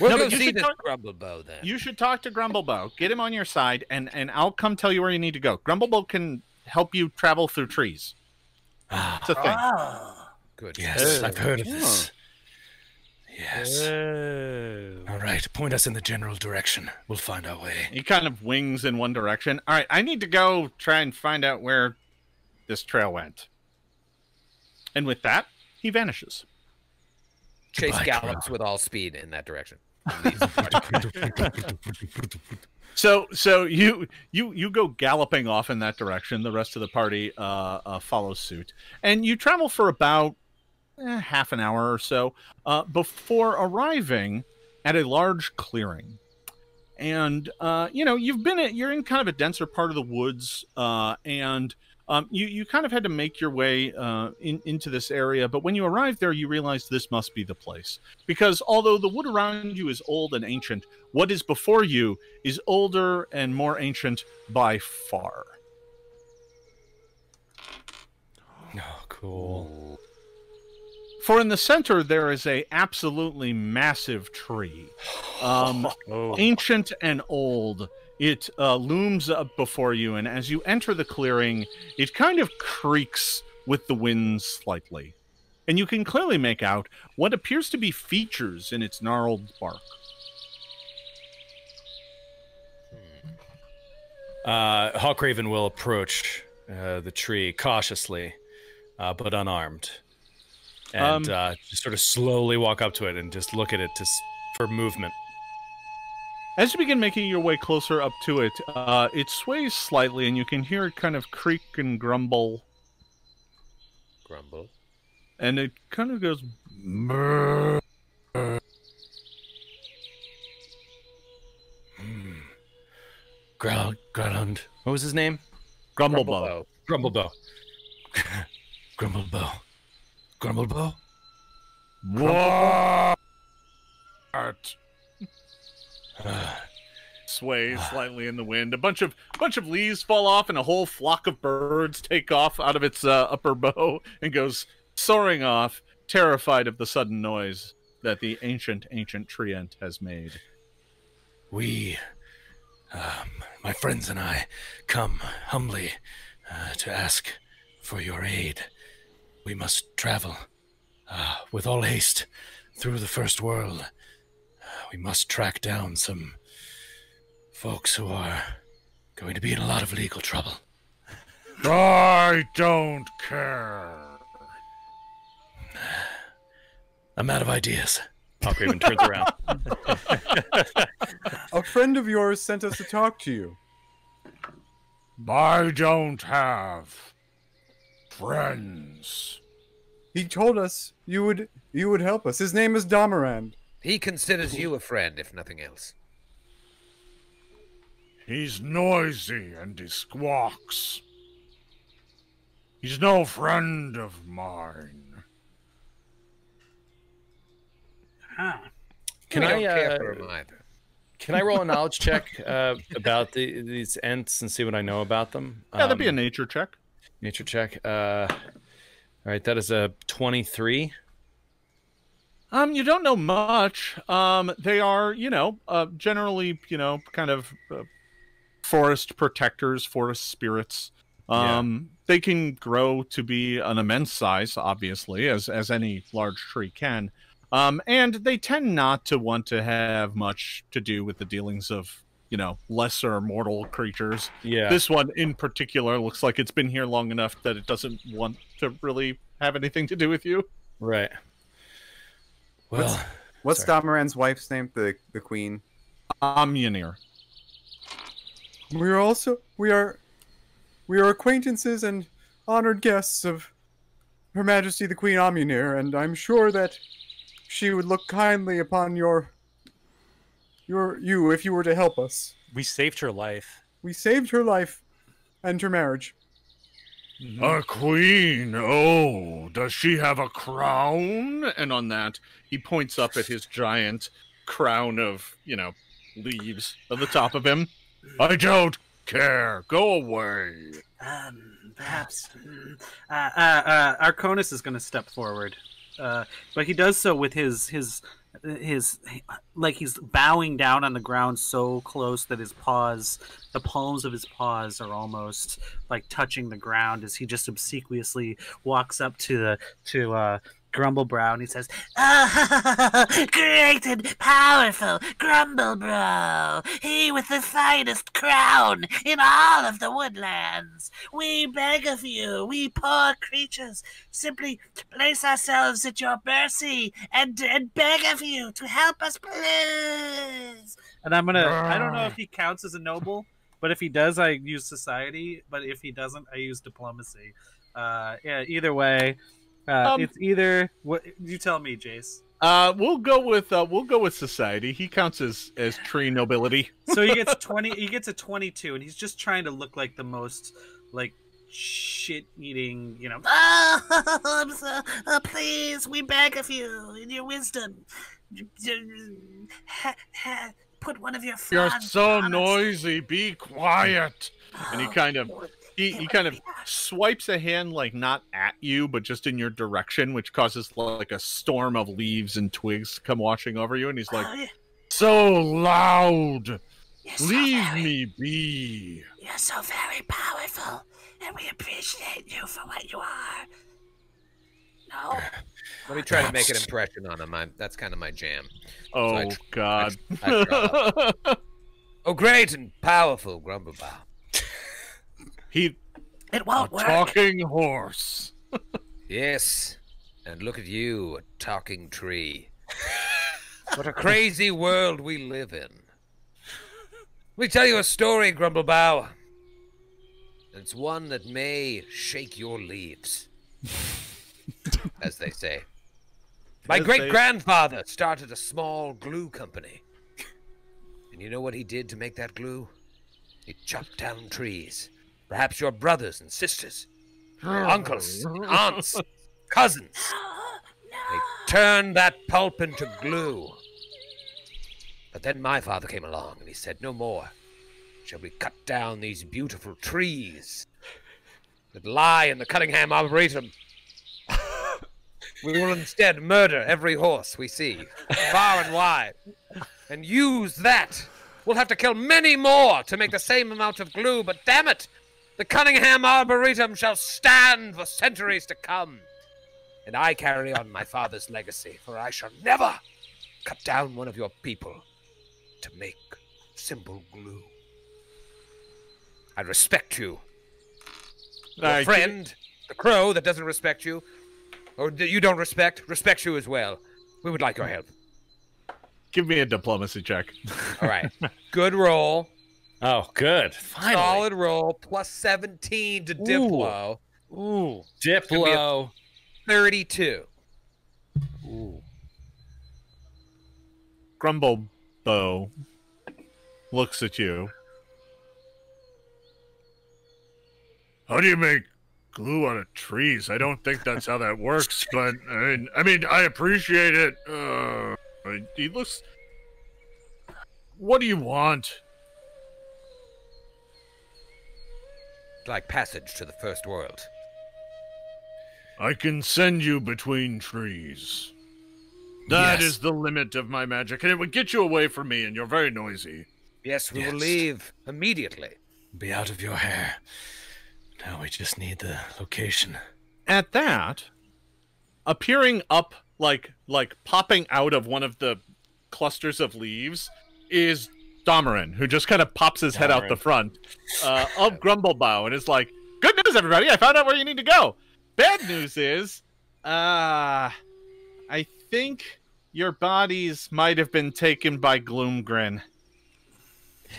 We're no, but you, should talk... Grumblebough, then. You should talk to Grumblebough. Get him on your side, and, and I'll come tell you where you need to go. Grumblebough can help you travel through trees. It's a thing. Oh. Good. Yes, oh, I've heard of yeah. this. Yes. Oh. All right, point us in the general direction. We'll find our way. He kind of wings in one direction. All right, I need to go try and find out where this trail went. And with that, he vanishes. Chase Goodbye, gallops crap. with all speed in that direction. So, so you you you go galloping off in that direction. The rest of the party uh, uh, follows suit, and you travel for about. Eh, half an hour or so uh, before arriving at a large clearing. And, uh, you know, you've been at, you're in kind of a denser part of the woods, uh, and um, you, you kind of had to make your way uh, in, into this area. But when you arrive there, you realize this must be the place. Because although the wood around you is old and ancient, what is before you is older and more ancient by far. Oh, cool. For in the center, there is a absolutely massive tree, um, oh. ancient and old. It uh, looms up before you, and as you enter the clearing, it kind of creaks with the wind slightly. And you can clearly make out what appears to be features in its gnarled bark. Uh, Hawkraven will approach uh, the tree cautiously, uh, but unarmed. And um, uh, just sort of slowly walk up to it and just look at it to, for movement. As you begin making your way closer up to it, uh, it sways slightly, and you can hear it kind of creak and grumble. Grumble? And it kind of goes... Brrr. Mm. Ground, ground. What was his name? Grumblebough. Grumblebough. Grumblebough. Grumblebough? What? sways slightly in the wind. A bunch of bunch of leaves fall off, and a whole flock of birds take off out of its uh, upper bow and goes soaring off, terrified of the sudden noise that the ancient, ancient treant has made. We, um, my friends and I, come humbly uh, to ask for your aid. We must travel uh, with all haste through the First World. Uh, we must track down some folks who are going to be in a lot of legal trouble. I don't care. I'm out of ideas. Hawkraven turns around. A friend of yours sent us to talk to you. I don't have friends. He told us you would you would help us. His name is Domaran. He considers you a friend, if nothing else. He's noisy and he squawks. He's no friend of mine. Huh. Can I uh, can I roll a knowledge check uh, about the, these ents and see what I know about them? Yeah, um, that'd be a nature check. Nature check. Uh, all right, that is a twenty-three. Um, you don't know much. Um, they are, you know, uh, generally, you know, kind of uh, forest protectors, forest spirits. Um, yeah. They can grow to be an immense size, obviously, as as any large tree can. Um, and they tend not to want to have much to do with the dealings of, you know, lesser mortal creatures. Yeah. This one in particular looks like it's been here long enough that it doesn't want to really have anything to do with you. Right. Well, what's, what's Domaran's wife's name? The the queen. Amunir. We are also we are we are acquaintances and honored guests of Her Majesty the Queen Amunir, and I'm sure that she would look kindly upon your, your, you if you were to help us. We saved her life. We saved her life and her marriage. A queen? Oh, does she have a crown? And on that, he points up at his giant crown of, you know, leaves at the top of him. I don't care. Go away. Um, perhaps. Uh, uh, uh, Arconis is going to step forward. Uh, but he does so with his, his, his, like he's bowing down on the ground so close that his paws, the palms of his paws are almost like touching the ground as he just obsequiously walks up to the, to, uh, Grumblebough and he says, "Oh, great and powerful Grumblebough, he with the finest crown in all of the woodlands. We beg of you, we poor creatures, simply place ourselves at your mercy and, and beg of you to help us, please." And I'm gonna, I don't know if he counts as a noble, but if he does, I use society, but if he doesn't, I use diplomacy. Uh, yeah, either way. Uh, um, it's either what you tell me, Jace. Uh, we'll go with uh, we'll go with society. He counts as as tree nobility. So he gets twenty. He gets a twenty-two, and he's just trying to look like the most like shit eating. You know. Oh, I'm so, oh, please, we beg of you in your wisdom. Ha, ha, put one of your. You're so on noisy. It. Be quiet. Oh, and he kind of. He, he kind of swipes a hand, like, not at you, but just in your direction, which causes, like, a storm of leaves and twigs to come washing over you. And he's like, oh, yeah. So loud! So Leave very, me be! You're so very powerful, and we appreciate you for what you are. No? Let me try to make an impression on him. I'm, that's kind of my jam. Oh, so God. I, I oh, great and powerful, Grumblebough. He, it won't a work. Talking horse. Yes, and look at you, a talking tree. What a crazy world we live in. Let me tell you a story, Grumblebough. It's one that may shake your leaves, as they say. My great-grandfather started a small glue company. And you know what he did to make that glue? He chopped down trees. Perhaps your brothers and sisters, uncles, and aunts, cousins. No, no. They turn that pulp into glue. But then my father came along, and he said, no more shall we cut down these beautiful trees that lie in the Cunningham Arboretum. We will instead murder every horse we see, far and wide, and use that. We'll have to kill many more to make the same amount of glue, but damn it, the Cunningham Arboretum shall stand for centuries to come. And I carry on my father's legacy, for I shall never cut down one of your people to make simple glue. I respect you. Your friend, the crow that doesn't respect you, or that you don't respect, respects you as well. We would like your help. Give me a diplomacy check. All right. Good roll. Oh, good. Finally. Solid roll. Plus seventeen to Diplo. Ooh. Ooh. Diplo. thirty-two. Ooh. Grumblebough looks at you. How do you make glue out of trees? I don't think that's how that works, but I mean, I mean, I appreciate it. Uh, he looks... What do you want? Like passage to the first world. I can send you between trees. That yes. is the limit of my magic, and it would get you away from me, and you're very noisy. Yes, we yes. will leave immediately. Be out of your hair. Now we just need the location. At that, appearing up, like, like popping out of one of the clusters of leaves is Domaran, who just kind of pops his Domaran. head out the front uh, of Grumblebough and is like, good news, everybody, I found out where you need to go. Bad news is, uh, I think your bodies might have been taken by Gloomgrin.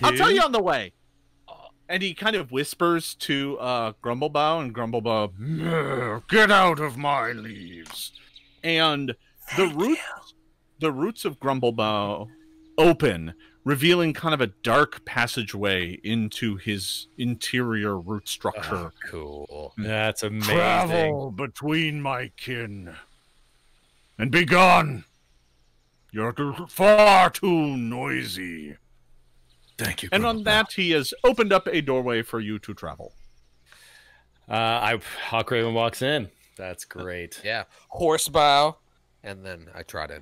Who? I'll tell you on the way. And he kind of whispers to uh, Grumblebough, and Grumblebough, get out of my leaves. And the roots, the roots of Grumblebough open, revealing kind of a dark passageway into his interior root structure. Oh, cool. That's amazing. Travel between my kin and be gone. You're far too noisy. Thank you. And on that, he has opened up a doorway for you to travel. Uh, I Hawkraven walks in. That's great. Yeah. Horse bow. And then I trot in.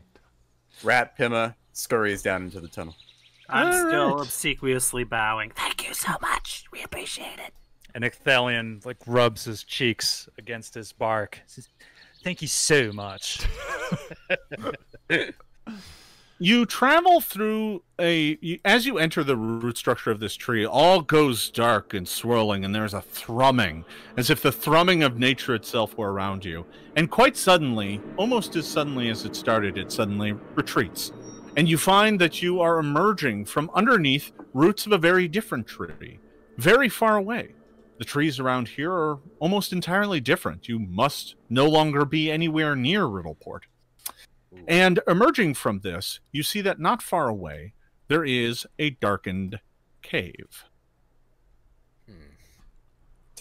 Rat Pima scurries down into the tunnel. I'm All still right. obsequiously bowing. Thank you so much. We appreciate it. And Ecthelion, like, rubs his cheeks against his bark. Says, thank you so much. You travel through a... You, as you enter the root structure of this tree, all goes dark and swirling, and there's a thrumming, as if the thrumming of nature itself were around you. And quite suddenly, almost as suddenly as it started, it suddenly retreats. And you find that you are emerging from underneath roots of a very different tree, very far away. The trees around here are almost entirely different. You must no longer be anywhere near Riddleport. And emerging from this, you see that not far away, there is a darkened cave. Hmm.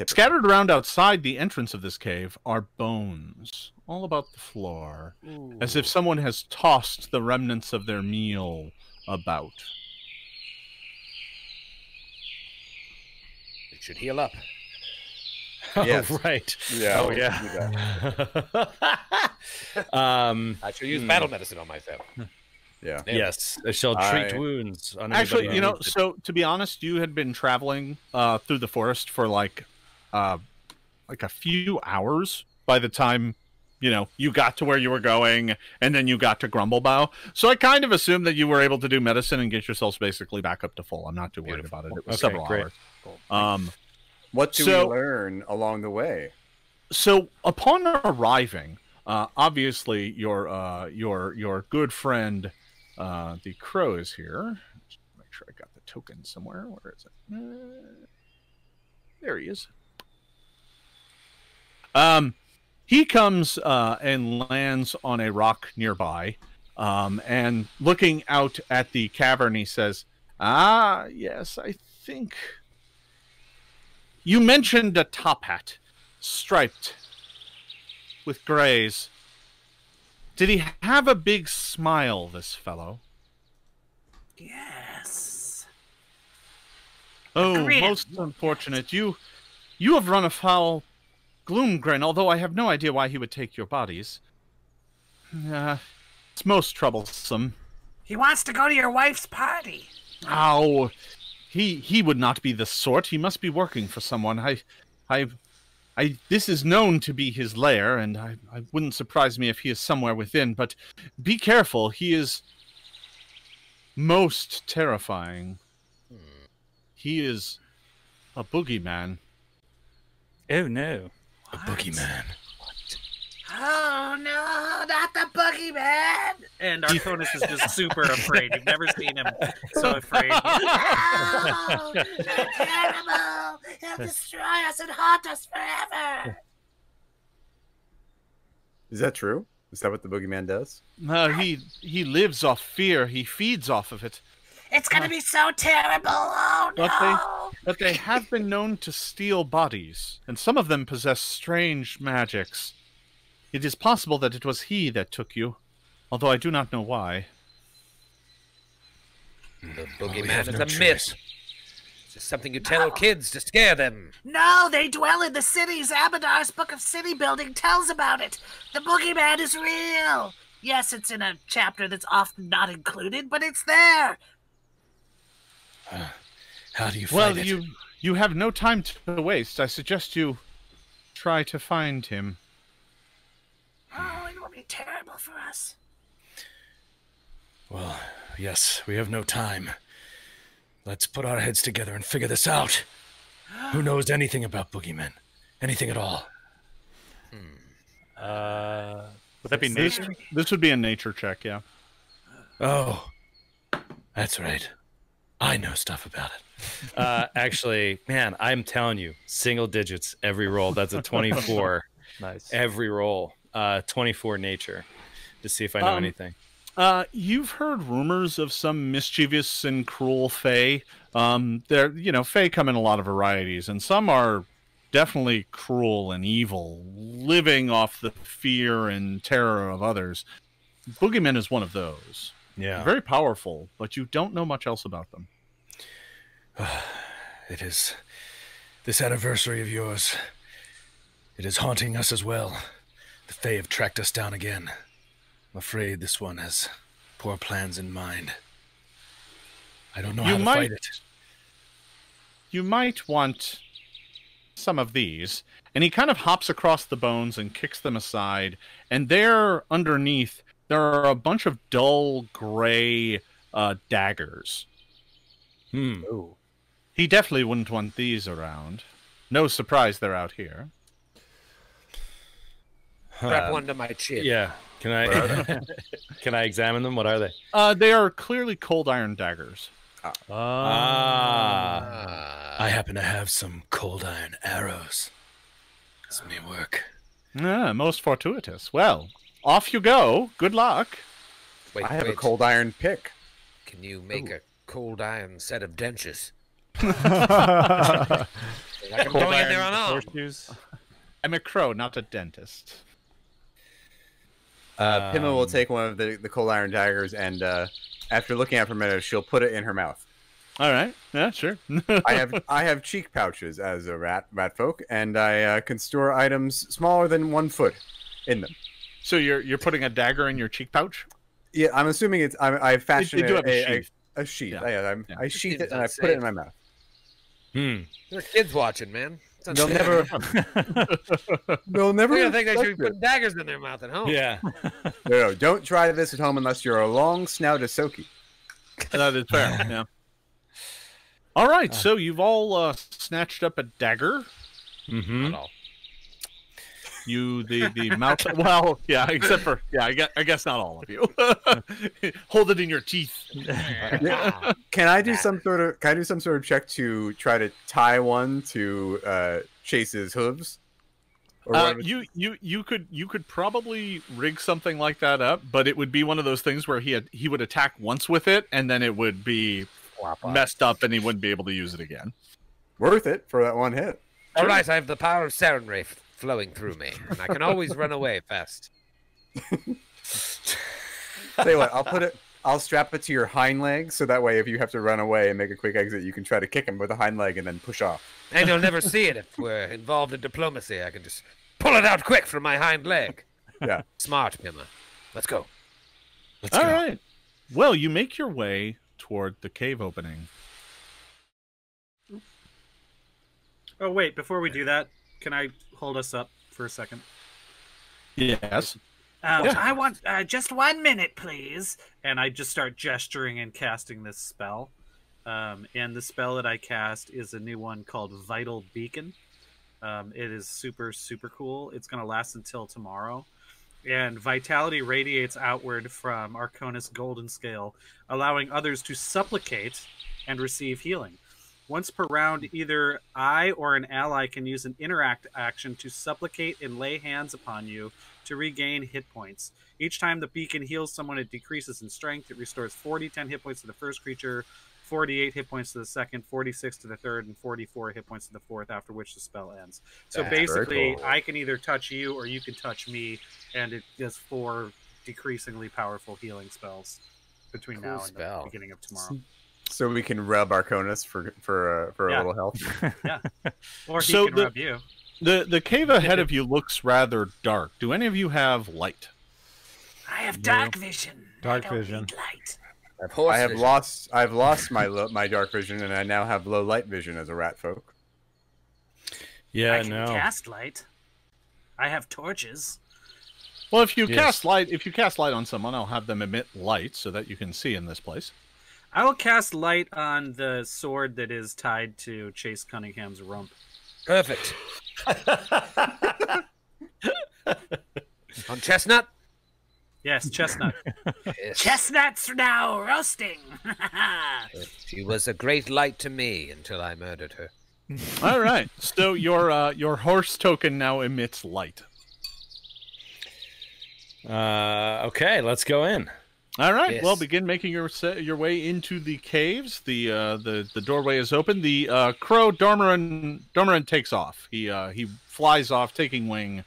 Scattered around outside the entrance of this cave are bones all about the floor, Ooh. as if someone has tossed the remnants of their meal about. It should heal up. Oh, yes. right. Yeah, oh, yeah. um, I shall use hmm. battle medicine on myself. Yeah. Yes, I shall treat I... wounds. On Actually, you know, to... so to be honest, you had been traveling uh, through the forest for like, uh, like a few hours by the time, you know, you got to where you were going, and then you got to Grumblebough. So I kind of assumed that you were able to do medicine and get yourselves basically back up to full. I'm not too worried Beautiful. about it. It was okay, several great. hours. Cool. Um. What do so, we learn along the way? So, upon arriving, uh, obviously your uh, your your good friend, uh, the crow, is here. Just make sure I got the token somewhere. Where is it? Uh, there he is. Um, he comes uh, and lands on a rock nearby, um, and looking out at the cavern, he says, "Ah, yes, I think." You mentioned a top hat, striped with grays. Did he have a big smile, this fellow? Yes. Oh, Grant. Most unfortunate. You you have run afoul Gloomgrin, although I have no idea why he would take your bodies. Uh, it's most troublesome. He wants to go to your wife's party. Oh, he he would not be the sort. He must be working for someone. I, I, I. This is known to be his lair, and I, I wouldn't surprise me if he is somewhere within. But be careful. He is most terrifying. He is a boogeyman. Oh no! What? A boogeyman. Oh no, not the boogeyman! And Arconis is just super afraid. You've never seen him so afraid. Oh, they're terrible! He'll destroy us and haunt us forever! Is that true? Is that what the boogeyman does? No, uh, he, he lives off fear. He feeds off of it. It's gonna uh, be so terrible! Oh no! But they, but they have been known to steal bodies, and some of them possess strange magics. It is possible that it was he that took you, although I do not know why. The boogeyman is a myth. It's just something you tell kids to scare them. No, they dwell in the cities. Abadar's Book of City Building tells about it. The boogeyman is real. Yes, it's in a chapter that's often not included, but it's there. Uh, how do you find well, it? Well, you, you have no time to waste. I suggest you try to find him. Oh, it will be terrible for us. Well, yes, we have no time. Let's put our heads together and figure this out. Who knows anything about boogeymen? Anything at all? Hmm. Uh, would that be nature? This, this would be a nature check, yeah. Oh, that's right. I know stuff about it. Uh, actually, man, I'm telling you, single digits every roll. That's a twenty-four. Nice. Every roll. Uh, twenty-four nature to see if I know um, anything. Uh, you've heard rumors of some mischievous and cruel fae. Um, they're, you know, fae come in a lot of varieties, and some are definitely cruel and evil, living off the fear and terror of others. Boogeyman is one of those. Yeah. Very powerful, but you don't know much else about them. It is this anniversary of yours. It is haunting us as well. The Fae have tracked us down again. I'm afraid this one has poor plans in mind. I don't know you how to might, fight it. You might want some of these. And he kind of hops across the bones and kicks them aside. And there, underneath, there are a bunch of dull gray uh, daggers. Hmm. Ooh. He definitely wouldn't want these around. No surprise they're out here. Grab um, one to my chin. Yeah. Can I can I examine them? What are they? Uh, they are clearly cold iron daggers. Ah. ah. I happen to have some cold iron arrows. This may work. Ah, most fortuitous. Well, off you go. Good luck. Wait, I have wait. a cold iron pick. Can you make Ooh. a cold iron set of dentures? I can go in there on all. I'm a crow, not a dentist. Uh, Pima will take one of the, the cold iron daggers, and uh, after looking at it for a minute, she'll put it in her mouth. All right. Yeah, sure. I have I have cheek pouches as a rat rat folk, and I uh, can store items smaller than one foot in them. So you're you're putting a dagger in your cheek pouch? Yeah, I'm assuming it's I'm, I fashioned it, a, a sheath. A, a sheath. Yeah. I, I'm, yeah. I sheath it and I put it in my mouth. Hmm. There are kids watching, man. They'll never. They'll never. I think they should be putting daggers in their mouth at home. Yeah. No, don't try this at home unless you're a long snout Ahsoki. That is fair. Yeah. All right, uh, so you've all uh, snatched up a dagger. Mm-hmm. Not all. You the the mouth. Well, yeah, except for yeah, I guess, I guess not all of you. Hold it in your teeth. Yeah. Can I do some sort of can I do some sort of check to try to tie one to uh, Chase's hooves? Or uh, you you you could you could probably rig something like that up, but it would be one of those things where he had, he would attack once with it, and then it would be messed up, and he wouldn't be able to use it again. Worth it for that one hit. All right, I have the power of Sarenrae flowing through me, and I can always run away fast. Tell you what, I'll put it I'll strap it to your hind leg, so that way if you have to run away and make a quick exit, you can try to kick him with a hind leg and then push off. And you'll never see it if we're involved in diplomacy. I can just pull it out quick from my hind leg. Yeah. Smart, Pima. Let's go. Let's All go. right. Well, you make your way toward the cave opening. Oh, wait. Before we do that, can I hold us up for a second? Yes. Um, yeah. I want uh, just one minute, please. And I just start gesturing and casting this spell. Um, and the spell that I cast is a new one called Vital Beacon. Um, it is super, super cool. It's going to last until tomorrow. And vitality radiates outward from Arconis Golden Scale, allowing others to supplicate and receive healing. Once per round, either I or an ally can use an interact action to supplicate and lay hands upon you to regain hit points. Each time the beacon heals someone, it decreases in strength. It restores forty, ten hit points to the first creature, forty-eight hit points to the second, forty-six to the third, and forty-four hit points to the fourth, after which the spell ends. So That's basically, cool. I can either touch you or you can touch me, and it does four decreasingly powerful healing spells between cool now and spell. the beginning of tomorrow. So we can rub Arconis for for uh, for yeah. a little help. Yeah, or he so can the, rub you. The, the cave ahead of you looks rather dark. Do any of you have light? I have dark no. vision. Dark I don't vision. Need light. I have vision. lost. I've lost my lo my dark vision, and I now have low light vision as a rat folk. Yeah, I can no. cast light. I have torches. Well, if you yes. cast light, if you cast light on someone, I'll have them emit light so that you can see in this place. I will cast light on the sword that is tied to Chase Cunningham's rump. Perfect. On Chestnut. Yes, Chestnut. Yes. Chestnuts now roasting. She was a great light to me until I murdered her. All right. So your uh, your horse token now emits light. Uh, okay, let's go in. All right. Yes. Well, begin making your your way into the caves. The uh, the the doorway is open. The uh, crow Domaran Domaran takes off. He uh, he flies off, taking wing.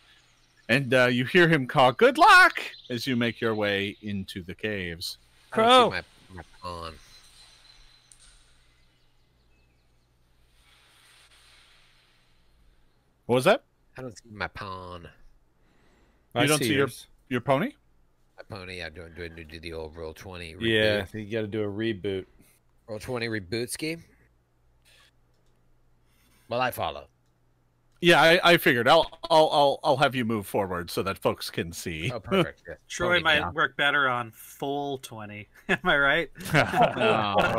And uh, you hear him call, "Good luck!" as you make your way into the caves. Crow! My, my pawn. What was that? I don't see my pawn. You I don't see, see your your pony? My pony, I don't do, do, do the old roll twenty reboot. Yeah, you got to do a reboot. roll twenty reboot scheme? Well, I follow. Yeah, I, I figured. I'll, I'll, I'll, I'll have you move forward so that folks can see. Oh, perfect. Yeah. Troy might down. work better on full twenty. Am I right?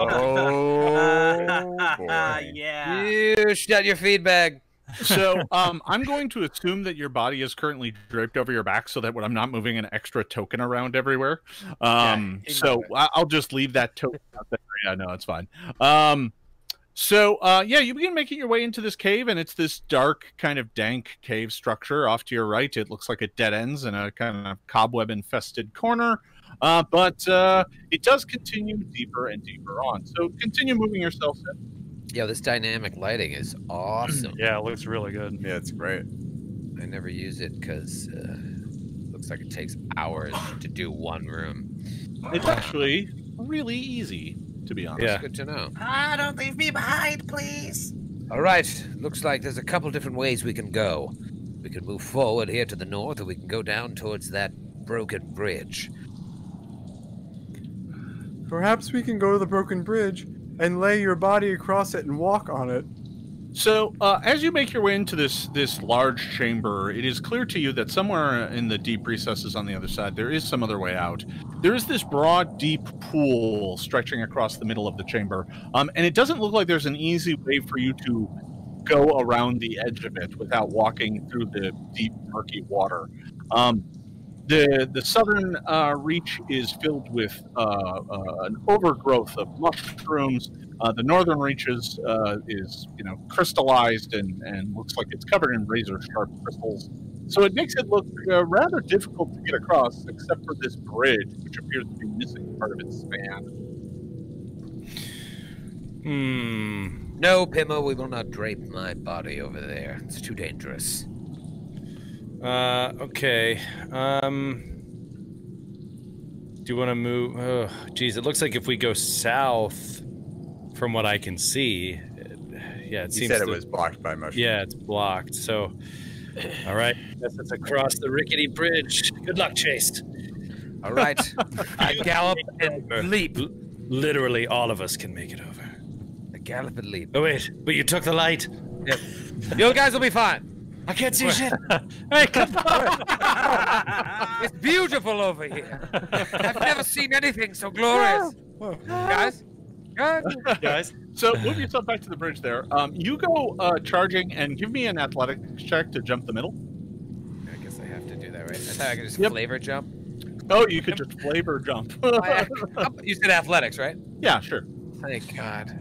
Oh, boy. Yeah. You shut your feed bag. So um, I'm going to assume that your body is currently draped over your back so that when I'm not moving an extra token around everywhere. Um, yeah, so it. I'll just leave that token out there. Yeah, no, it's fine. Um, So, uh, yeah, you begin making your way into this cave, and it's this dark, kind of dank cave structure. Off to your right, it looks like it dead ends in a kind of cobweb-infested corner, uh, but uh, it does continue deeper and deeper on. So continue moving yourself in. Yeah, this dynamic lighting is awesome. Yeah, it looks really good. Yeah, it's great. I never use it because uh, it looks like it takes hours to do one room. It's actually really easy. To be honest, yeah. Good to know. Ah, don't leave me behind, please. All right. Looks like there's a couple different ways we can go. We can move forward here to the north, or we can go down towards that broken bridge. Perhaps we can go to the broken bridge and lay your body across it and walk on it. So, uh, as you make your way into this this large chamber, it is clear to you that somewhere in the deep recesses on the other side, there is some other way out. There is this broad, deep pool stretching across the middle of the chamber, um, and it doesn't look like there's an easy way for you to go around the edge of it without walking through the deep, murky water. Um, the the southern uh, reach is filled with uh, uh, an overgrowth of mushrooms. Uh, the northern reaches uh, is, you know, crystallized and, and looks like it's covered in razor-sharp crystals. So it makes it look uh, rather difficult to get across, except for this bridge, which appears to be missing part of its span. Hmm. No, Pima, we will not drape my body over there. It's too dangerous. Uh, okay. Um... do you want to move? Oh, geez, it looks like if we go south, from what I can see, it, yeah, it seems. You said it was blocked by mushrooms. Yeah, it's blocked. So, all right, guess it's across the rickety bridge. Good luck, Chase. All right, I gallop and leap. L literally, all of us can make it over. I gallop and leap. Oh wait, but you took the light. Yep. You guys will be fine. I can't see shit. Hey, come on. It's beautiful over here. I've never seen anything so glorious. Whoa. Whoa. Guys? Guys? Guys? So move yourself back to the bridge there. Um, you go uh, charging and give me an athletics check to jump the middle. I guess I have to do that, right? I thought I could just yep. flavor jump. Oh, you could just flavor jump. You said athletics, right? Yeah, sure. Thank God.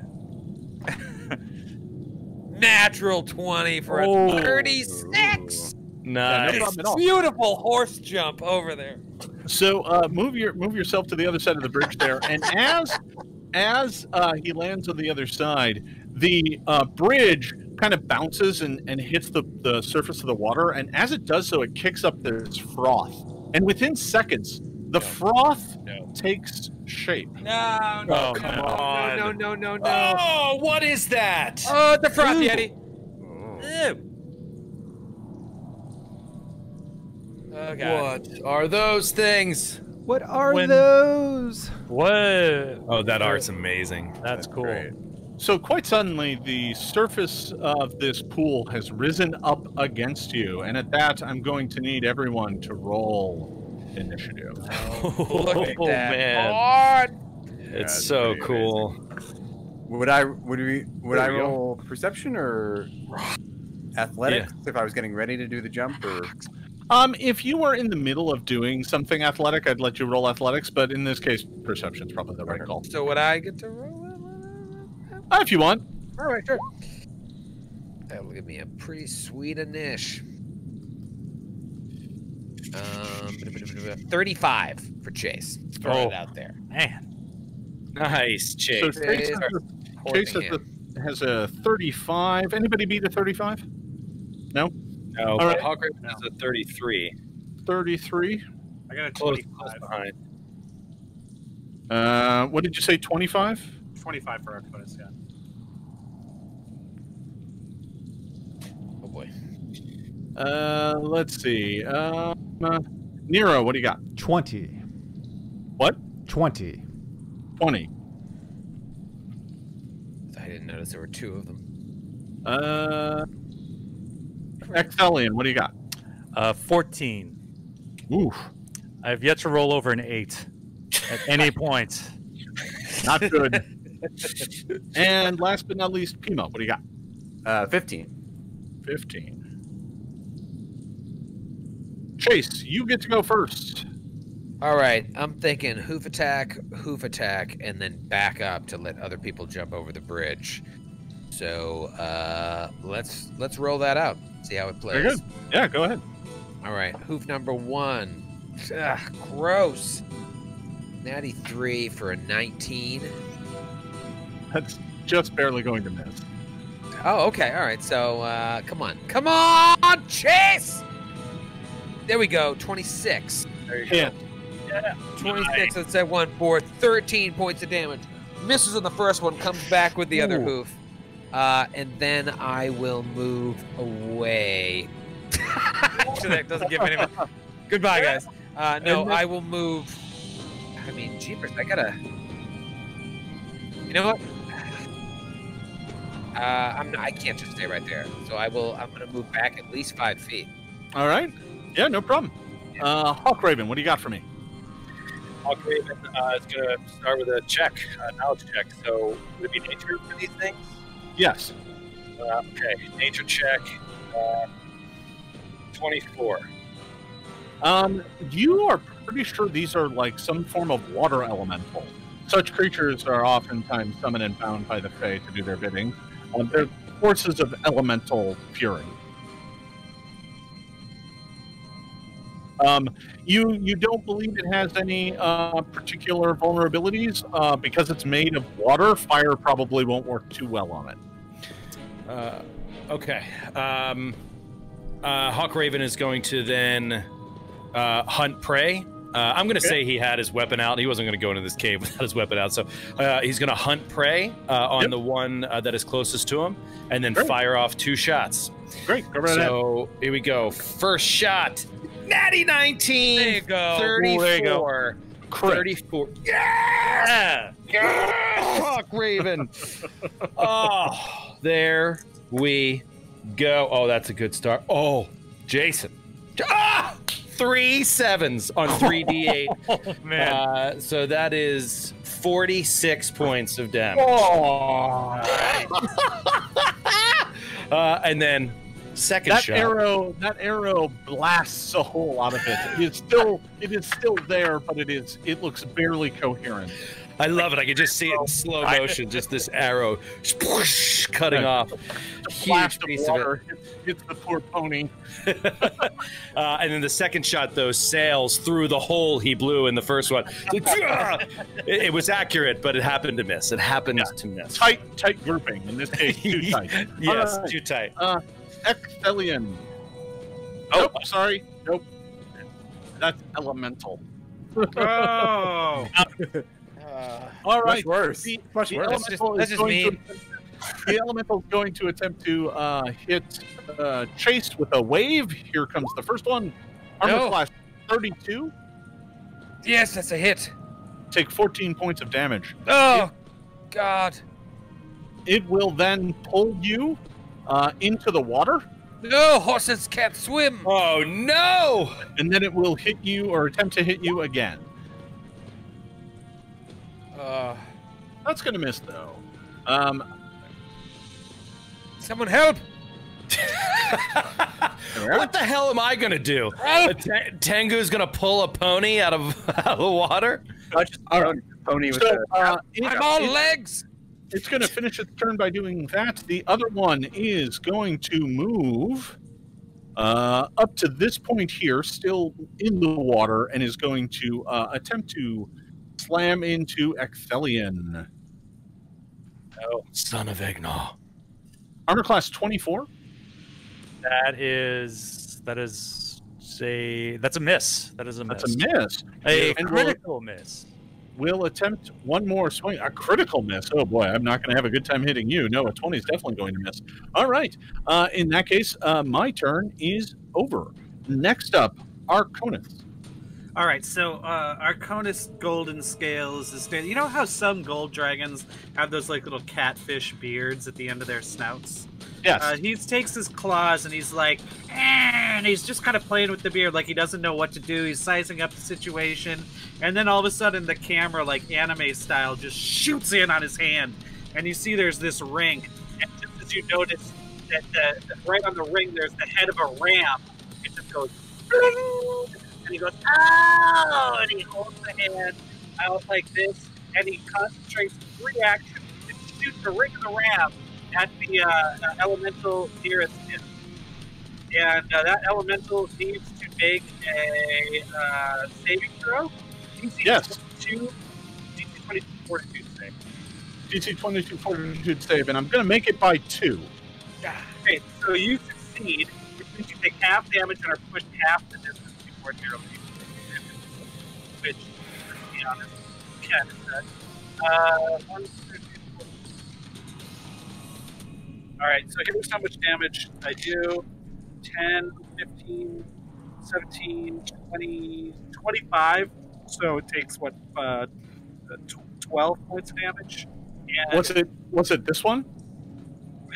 Natural twenty for a oh. thirty-six. Nice, yeah, no beautiful horse jump over there. So uh, move your move yourself to the other side of the bridge there, and as as uh, he lands on the other side, the uh, bridge kind of bounces and and hits the the surface of the water, and as it does so, it kicks up this froth, and within seconds, the no. froth no. takes shape. No, no, oh, come no, on. no, no, no, no, no. Oh, what is that? Oh, the froth Ew. Yeti. Oh. Ew. Oh, God. What are those things? What are when... those? Whoa. Oh, that art's amazing. That's, That's cool. Great. So quite suddenly, the surface of this pool has risen up against you, and at that, I'm going to need everyone to roll initiative. Oh, look at that. Man. Yeah, it's, it's so cool. Amazing. Would I would we would I roll go? perception or athletics yeah. if I was getting ready to do the jump or um if you were in the middle of doing something athletic, I'd let you roll athletics, but in this case perception's probably the right call. So would I get to roll it? Uh, if you want. Alright, sure. That'll give me a pretty sweet inish. Um, thirty-five for Chase. Throw oh, it out there. Man. Nice, Chase. So Chase, has a, Chase has, a, has a thirty-five. Anybody beat a thirty-five? No? No. All right. Hawker has a thirty-three. thirty-three? I got a twenty-five. Close behind. Uh, what did you say, twenty-five? twenty-five for Arcanath, yeah. Oh, boy. Uh, let's see. Um, uh, Nero, what do you got? twenty. What? twenty. twenty. I didn't notice there were two of them. Uh, Ecthelion, what do you got? Uh, fourteen. Oof. I've yet to roll over an eight at any point. Not good. And last but not least, Pima, what do you got? Uh, fifteen. fifteen. Chase, you get to go first. All right, I'm thinking hoof attack, hoof attack, and then back up to let other people jump over the bridge. So uh, let's let's roll that out, see how it plays. Very good. Yeah, go ahead. All right, hoof number one. Ugh, gross. Natty three for a nineteen. That's just barely going to miss. Oh, okay. All right. So uh, come on, come on, Chase. There we go, twenty-six. There you yeah. go. Yeah. twenty-six, let's say one for thirteen points of damage. Misses on the first one, comes back with the other Ooh. hoof. Uh, and then I will move away. Actually, that doesn't give anyone. Goodbye, guys. Uh, no, I will move. I mean, jeepers, I gotta. You know what? Uh, I'm not, I can't just stay right there. So I will, I'm gonna move back at least five feet. All right. Yeah, no problem. Uh, Hawkraven, what do you got for me? Hawkraven uh, is going to start with a check, a knowledge check. So would it be nature for these things? Yes. Uh, okay, nature check, uh, twenty-four. Um, you are pretty sure these are like some form of water elemental. Such creatures are oftentimes summoned and bound by the Fae to do their bidding. Um, they're forces of elemental fury. Um, you you don't believe it has any uh, particular vulnerabilities uh, because it's made of water. Fire probably won't work too well on it. Uh, okay. Um, uh, Hawkraven is going to then uh, hunt prey Uh, I'm going to okay. say he had his weapon out. He wasn't going to go into this cave without his weapon out. So uh, he's going to hunt prey uh, on yep. the one uh, that is closest to him and then Great. fire off two shots. Great. Go right so ahead. Here we go. First shot. Natty nineteen. There you go. thirty-four. Ooh, there you go. thirty-four. Yeah! Yeah! Fuck, Raven. Oh, there we go. Oh, that's a good start. Oh, Jason. Ah! Three sevens on three D eight. Oh, man. Uh, so that is forty-six points of damage. Oh. uh, and then second that shot. Arrow, that arrow blasts a hole out of it. It's still, it is still there, but it is, it looks barely coherent. I love it. I could just see it in slow motion, just this arrow sploosh, cutting off. Huge piece of water. Of it. Hits, hits the poor pony. uh, and then the second shot, though, sails through the hole he blew in the first one. it, it was accurate, but it happened to miss. It happened yeah. to miss. Tight, tight grouping. In this case, too tight. yes, right. too tight. Uh, Ecthelion. Oh, nope, I'm sorry. Nope. That's elemental. Oh. Uh, All right. Much worse. The, much the worse. That's just, that's just mean. To, the elemental is going to attempt to uh, hit uh, Chase with a wave. Here comes the first one. Armor no. class thirty-two. Yes, that's a hit. Take fourteen points of damage. Oh, it, God. It will then pull you uh, into the water. No, horses can't swim. Oh, no. And then it will hit you or attempt to hit you again. Uh, that's gonna miss though. Um, someone help! What the hell am I gonna do? Tengu's gonna pull a pony out of, out of the water. I just all right. pony with so, the... uh, it, I'm all it, legs. It's gonna finish its turn by doing that. The other one is going to move uh, up to this point here, still in the water, and is going to uh, attempt to slam into Ecthelion. Oh, son of Egnaw. Armor class twenty-four. That is that is a that's a miss. That is a miss. That's a miss. A and critical we'll, miss. We'll attempt one more swing. A critical miss. Oh boy, I'm not going to have a good time hitting you. No, a twenty is definitely going to miss. All right. Uh, in that case, uh, my turn is over. Next up, Arcanath. All right, so uh, Arconis Golden Scales is... You know how some gold dragons have those like little catfish beards at the end of their snouts? Yes. Uh, he takes his claws and he's like... Eh, and he's just kind of playing with the beard like he doesn't know what to do. He's sizing up the situation. And then all of a sudden the camera, like anime style, just shoots in on his hand. And you see there's this ring. And just as you notice that, the, that right on the ring there's the head of a ram. It just goes... And he goes, oh, and he holds the hand out like this, and he concentrates three actions and shoots the ring of the ram at the uh, elemental nearest him. And uh, that elemental needs to make a uh, saving throw. D C yes. D C twenty-two fortitude save. D C twenty-two fortitude save, and I'm going to make it by two. Okay, so you succeed, which means you take half damage and are pushed half the distance. Ordinarily, which, to be honest, can affect. Uh, Alright, so here's how much damage I do. ten, fifteen, seventeen, twenty, twenty-five. So it takes, what, uh, twelve points of damage? And what's it, what's it, this one?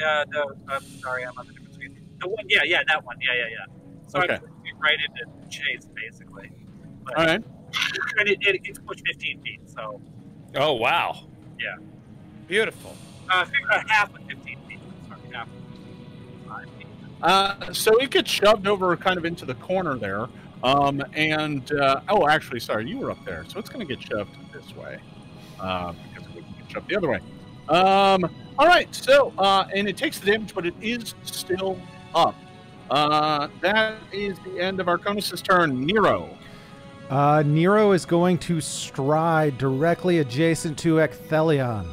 Uh, no, I'm sorry, I'm on the difference between the one, yeah, yeah, that one, yeah, yeah, yeah. So okay. I'm right into Chase, basically. But all right. And it, it, it's pushed fifteen feet, so. Oh, wow. Yeah. Beautiful. Uh, figure out half of fifteen feet. Sorry, half of five feet. Uh, so it gets shoved over kind of into the corner there. Um, and, uh, oh, actually, sorry, you were up there. So it's going to get shoved this way. Uh, because it wouldn't get shoved the other way. Um, all right, so, uh, and it takes the damage, but it is still up. Uh, that is the end of Arconis' turn. Nero. Uh, Nero is going to stride directly adjacent to Ecthelion,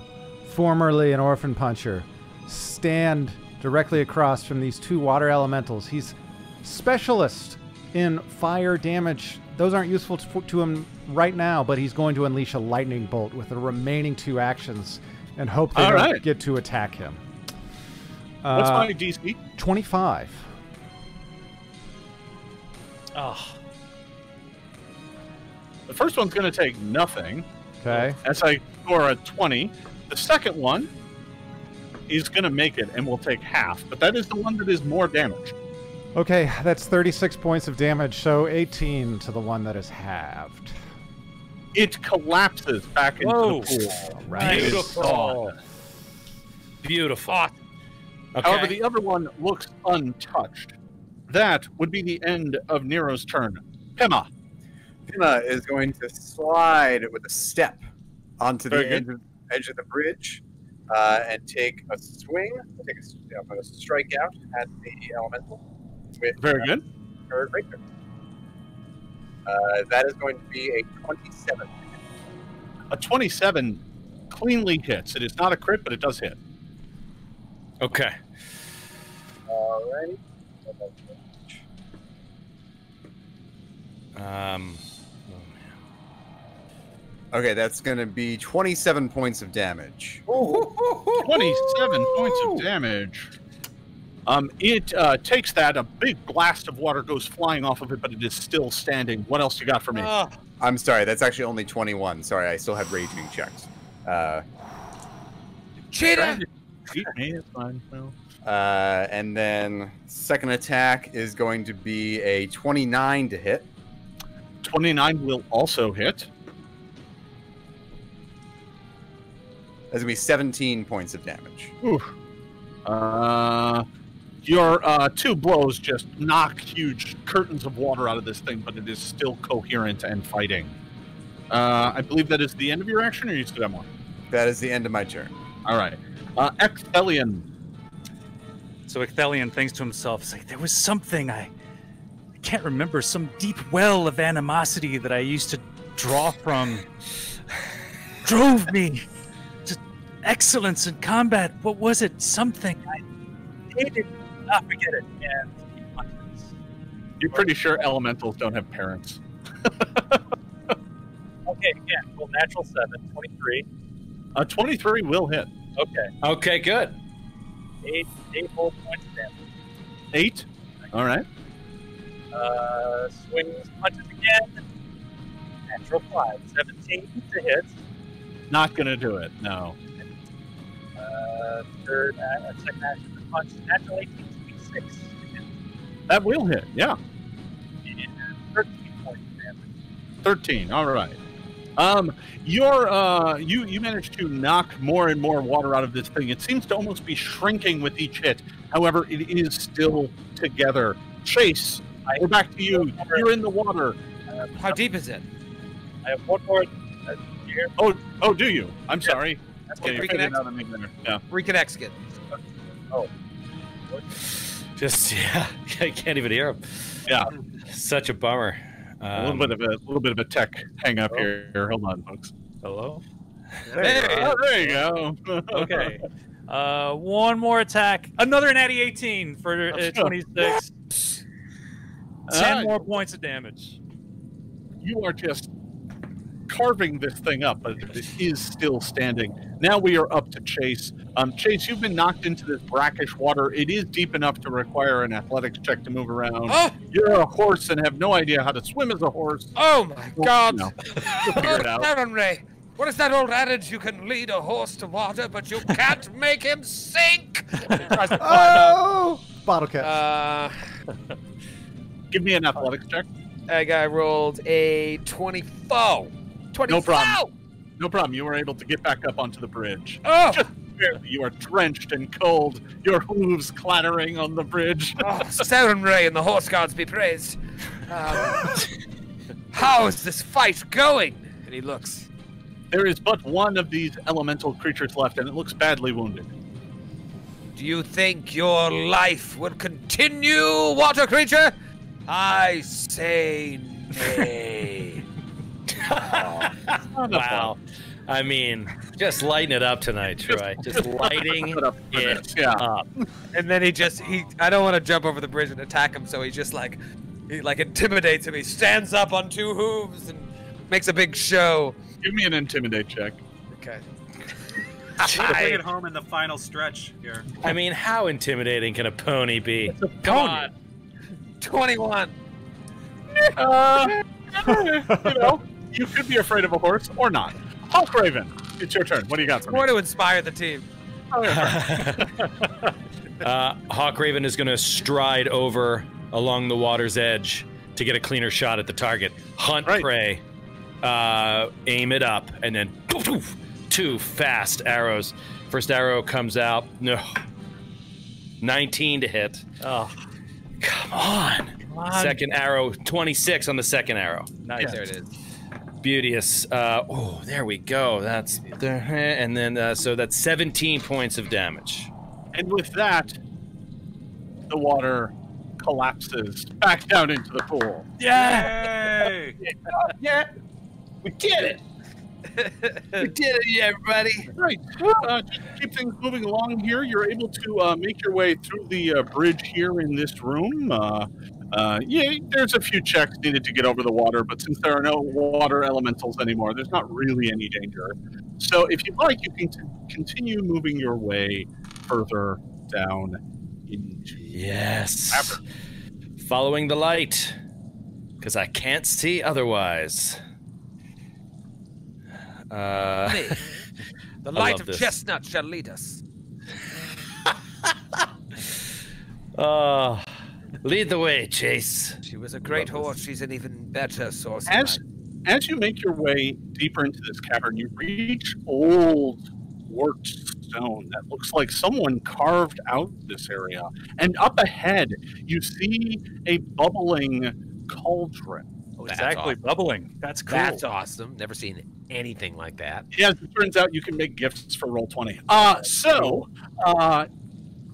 formerly an orphan puncher. Stand directly across from these two water elementals. He's specialist in fire damage those aren't useful to, to him right now, but he's going to unleash a lightning bolt with the remaining two actions and hope they don't right. get to attack him. Uh, What's my D C? twenty-five. Oh. The first one's going to take nothing. Okay. That's like for a twenty. The second one is going to make it and will take half, but that is the one that is more damage. Okay, that's thirty-six points of damage, so eighteen to the one that is halved. It collapses back into Whoa. the pool. Right. Beautiful. Beautiful. Okay. However, the other one looks untouched. That would be the end of Nero's turn. Pima. Pima is going to slide with a step onto Very the edge of, edge of the bridge uh, and take a swing. Take a, I'm going to strike out at the elemental. With, Very uh, good. Her breaker. Uh, that is going to be a twenty-seven. A twenty-seven cleanly hits. It is not a crit, but it does hit. Okay. Alrighty. Um. Oh man. Okay, that's going to be twenty-seven points of damage. Ooh. twenty-seven Ooh. Points of damage. Um, it uh, takes that. A big blast of water goes flying off of it, but it is still standing. What else you got for me? Uh, I'm sorry. That's actually only twenty-one. Sorry, I still have raging checks. Uh, Cheetah! Uh, and then second attack is going to be a twenty-nine to hit. twenty-nine will also hit. That's going to be seventeen points of damage. Oof. Uh... Your uh, two blows just knock huge curtains of water out of this thing, but it is still coherent and fighting. Uh, I believe that is the end of your action, or you still have more? That is the end of my turn. All right. Uh, Ecthelion. So Ecthelion thinks to himself, it's like, there was something I, I can't remember, some deep well of animosity that I used to draw from drove me to excellence in combat. What was it? Something I hated. I forget it. And you're pretty sure elementals don't have parents. Okay, yeah. Well, natural seven, twenty-three. Uh, twenty-three will hit. Okay. Okay, good. Eight, eight whole points of damage. Eight? All right. Uh, swings, punches again. Natural five. seventeen to hit. Not going to do it, no. Uh, third, uh, second action. Punch, natural eighteen to be six. That will hit, yeah. And thirteen points of damage. Thirteen, all right. Um, your uh, you you manage to knock more and more water out of this thing. It seems to almost be shrinking with each hit. However, it is still together. Chase, I we're back to you. You're in the water. Uh, How deep is it? I have one more. Uh, here. Oh, oh, do you? I'm yeah. sorry. That's okay, good. Reconnect. Yeah. Reconnect. Skid. Oh. Just yeah, I can't even hear him. Yeah, such a bummer. Um, a little bit of a, a little bit of a tech hang up here. here. Hold on, folks. Hello. There, hey, you, oh, there you go. Okay. Uh, one more attack. Another natty eighteen for uh, twenty-six. Ten uh, more points of damage. You are just carving this thing up, but it is still standing. Now we are up to Chase. Um, Chase, you've been knocked into this brackish water. It is deep enough to require an athletics check to move around. Oh! You're a horse and have no idea how to swim as a horse. Oh, my well, God. No. You'll figure it out. Sarenrae, what is that old adage? You can lead a horse to water, but you can't make him sink. Oh! Bottle catch. Uh, Give me an athletics check. That guy rolled a twenty-four. twenty-four. No problem. No problem. You were able to get back up onto the bridge. Oh! Just barely. You are drenched and cold. Your hooves clattering on the bridge. Oh, Sarenrae and the horse guards be praised. Um, how is this fight going? And he looks. There is but one of these elemental creatures left, and it looks badly wounded. Do you think your life will continue, water creature? I say nay. Oh, wow. I mean, just lighten it up tonight, Troy. Just lighting it up. Yeah. And then he just, he, I don't want to jump over the bridge and attack him, so he's just like, he like intimidates him. He stands up on two hooves and makes a big show. Give me an intimidate check. Okay. Play it home in the final stretch here. I mean, how intimidating can a pony be? A Come on. twenty-one. Uh, you know, you could be afraid of a horse or not. Hulk Raven, it's your turn. What do you got for me? More to inspire the team. uh, Hawk Raven is going to stride over along the water's edge to get a cleaner shot at the target. Hunt right. prey, uh, aim it up, and then poof, poof, two fast arrows. First arrow comes out. No, nineteen to hit. Oh, come on. Come on. Second arrow, twenty-six on the second arrow. Nice, yeah. There it is. Beauteous. Uh, oh, there we go. That's there, and then uh, so that's seventeen points of damage. And with that, the water collapses back down into the pool. Yay! Yeah, we did it. We did it, everybody. Right. Uh, just keep things moving along here. You're able to uh, make your way through the uh, bridge here in this room. Uh, Uh, yeah, there's a few checks needed to get over the water, but since there are no water elementals anymore, there's not really any danger. So if you'd like, you can t continue moving your way further down into yes. the labyrinth. Following the light, because I can't see otherwise. Uh, hey, the light of this. Chestnut shall lead us. Oh... uh, Lead the way, Chase. She was a great horse. She's an even better source. As, as you make your way deeper into this cavern, you reach old worked stone that looks like someone carved out this area. And up ahead, you see a bubbling cauldron. Oh, exactly, awesome. Bubbling. That's cool. That's awesome. Never seen anything like that. Yeah, as it turns out, you can make gifts for roll twenty. Uh, so, uh,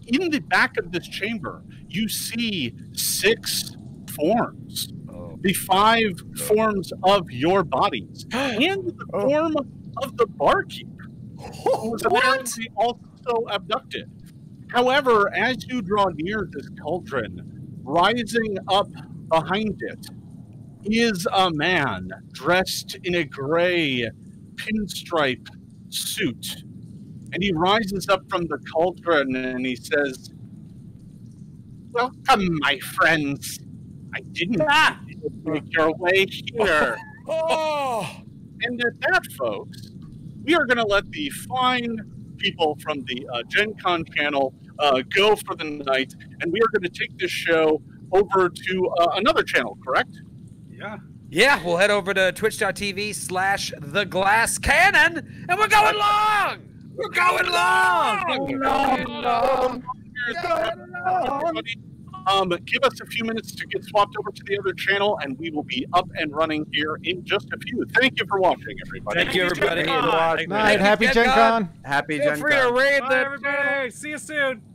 in the back of this chamber, you see six forms. Oh. The five oh. forms of your bodies. And the oh. form of the barkeeper, who was apparently also abducted. However, as you draw near this cauldron, rising up behind it is a man dressed in a gray pinstripe suit. And he rises up from the cauldron and he says, "Welcome, my friends. I didn't ah. make your way here." Oh. And at that, folks, we are going to let the fine people from the uh, Gen Con channel uh, go for the night, and we are going to take this show over to uh, another channel, correct? Yeah. Yeah, we'll head over to twitch.tv slash the Glass Cannon, and we're going long! We're going long! We're going long! Um, give us a few minutes to get swapped over to the other channel, and we will be up and running here in just a few. Thank you for watching, everybody. Thank you, everybody. Night. Happy Gen Con. Happy Gen Con. Feel free to raid them. Bye, everybody. See you soon.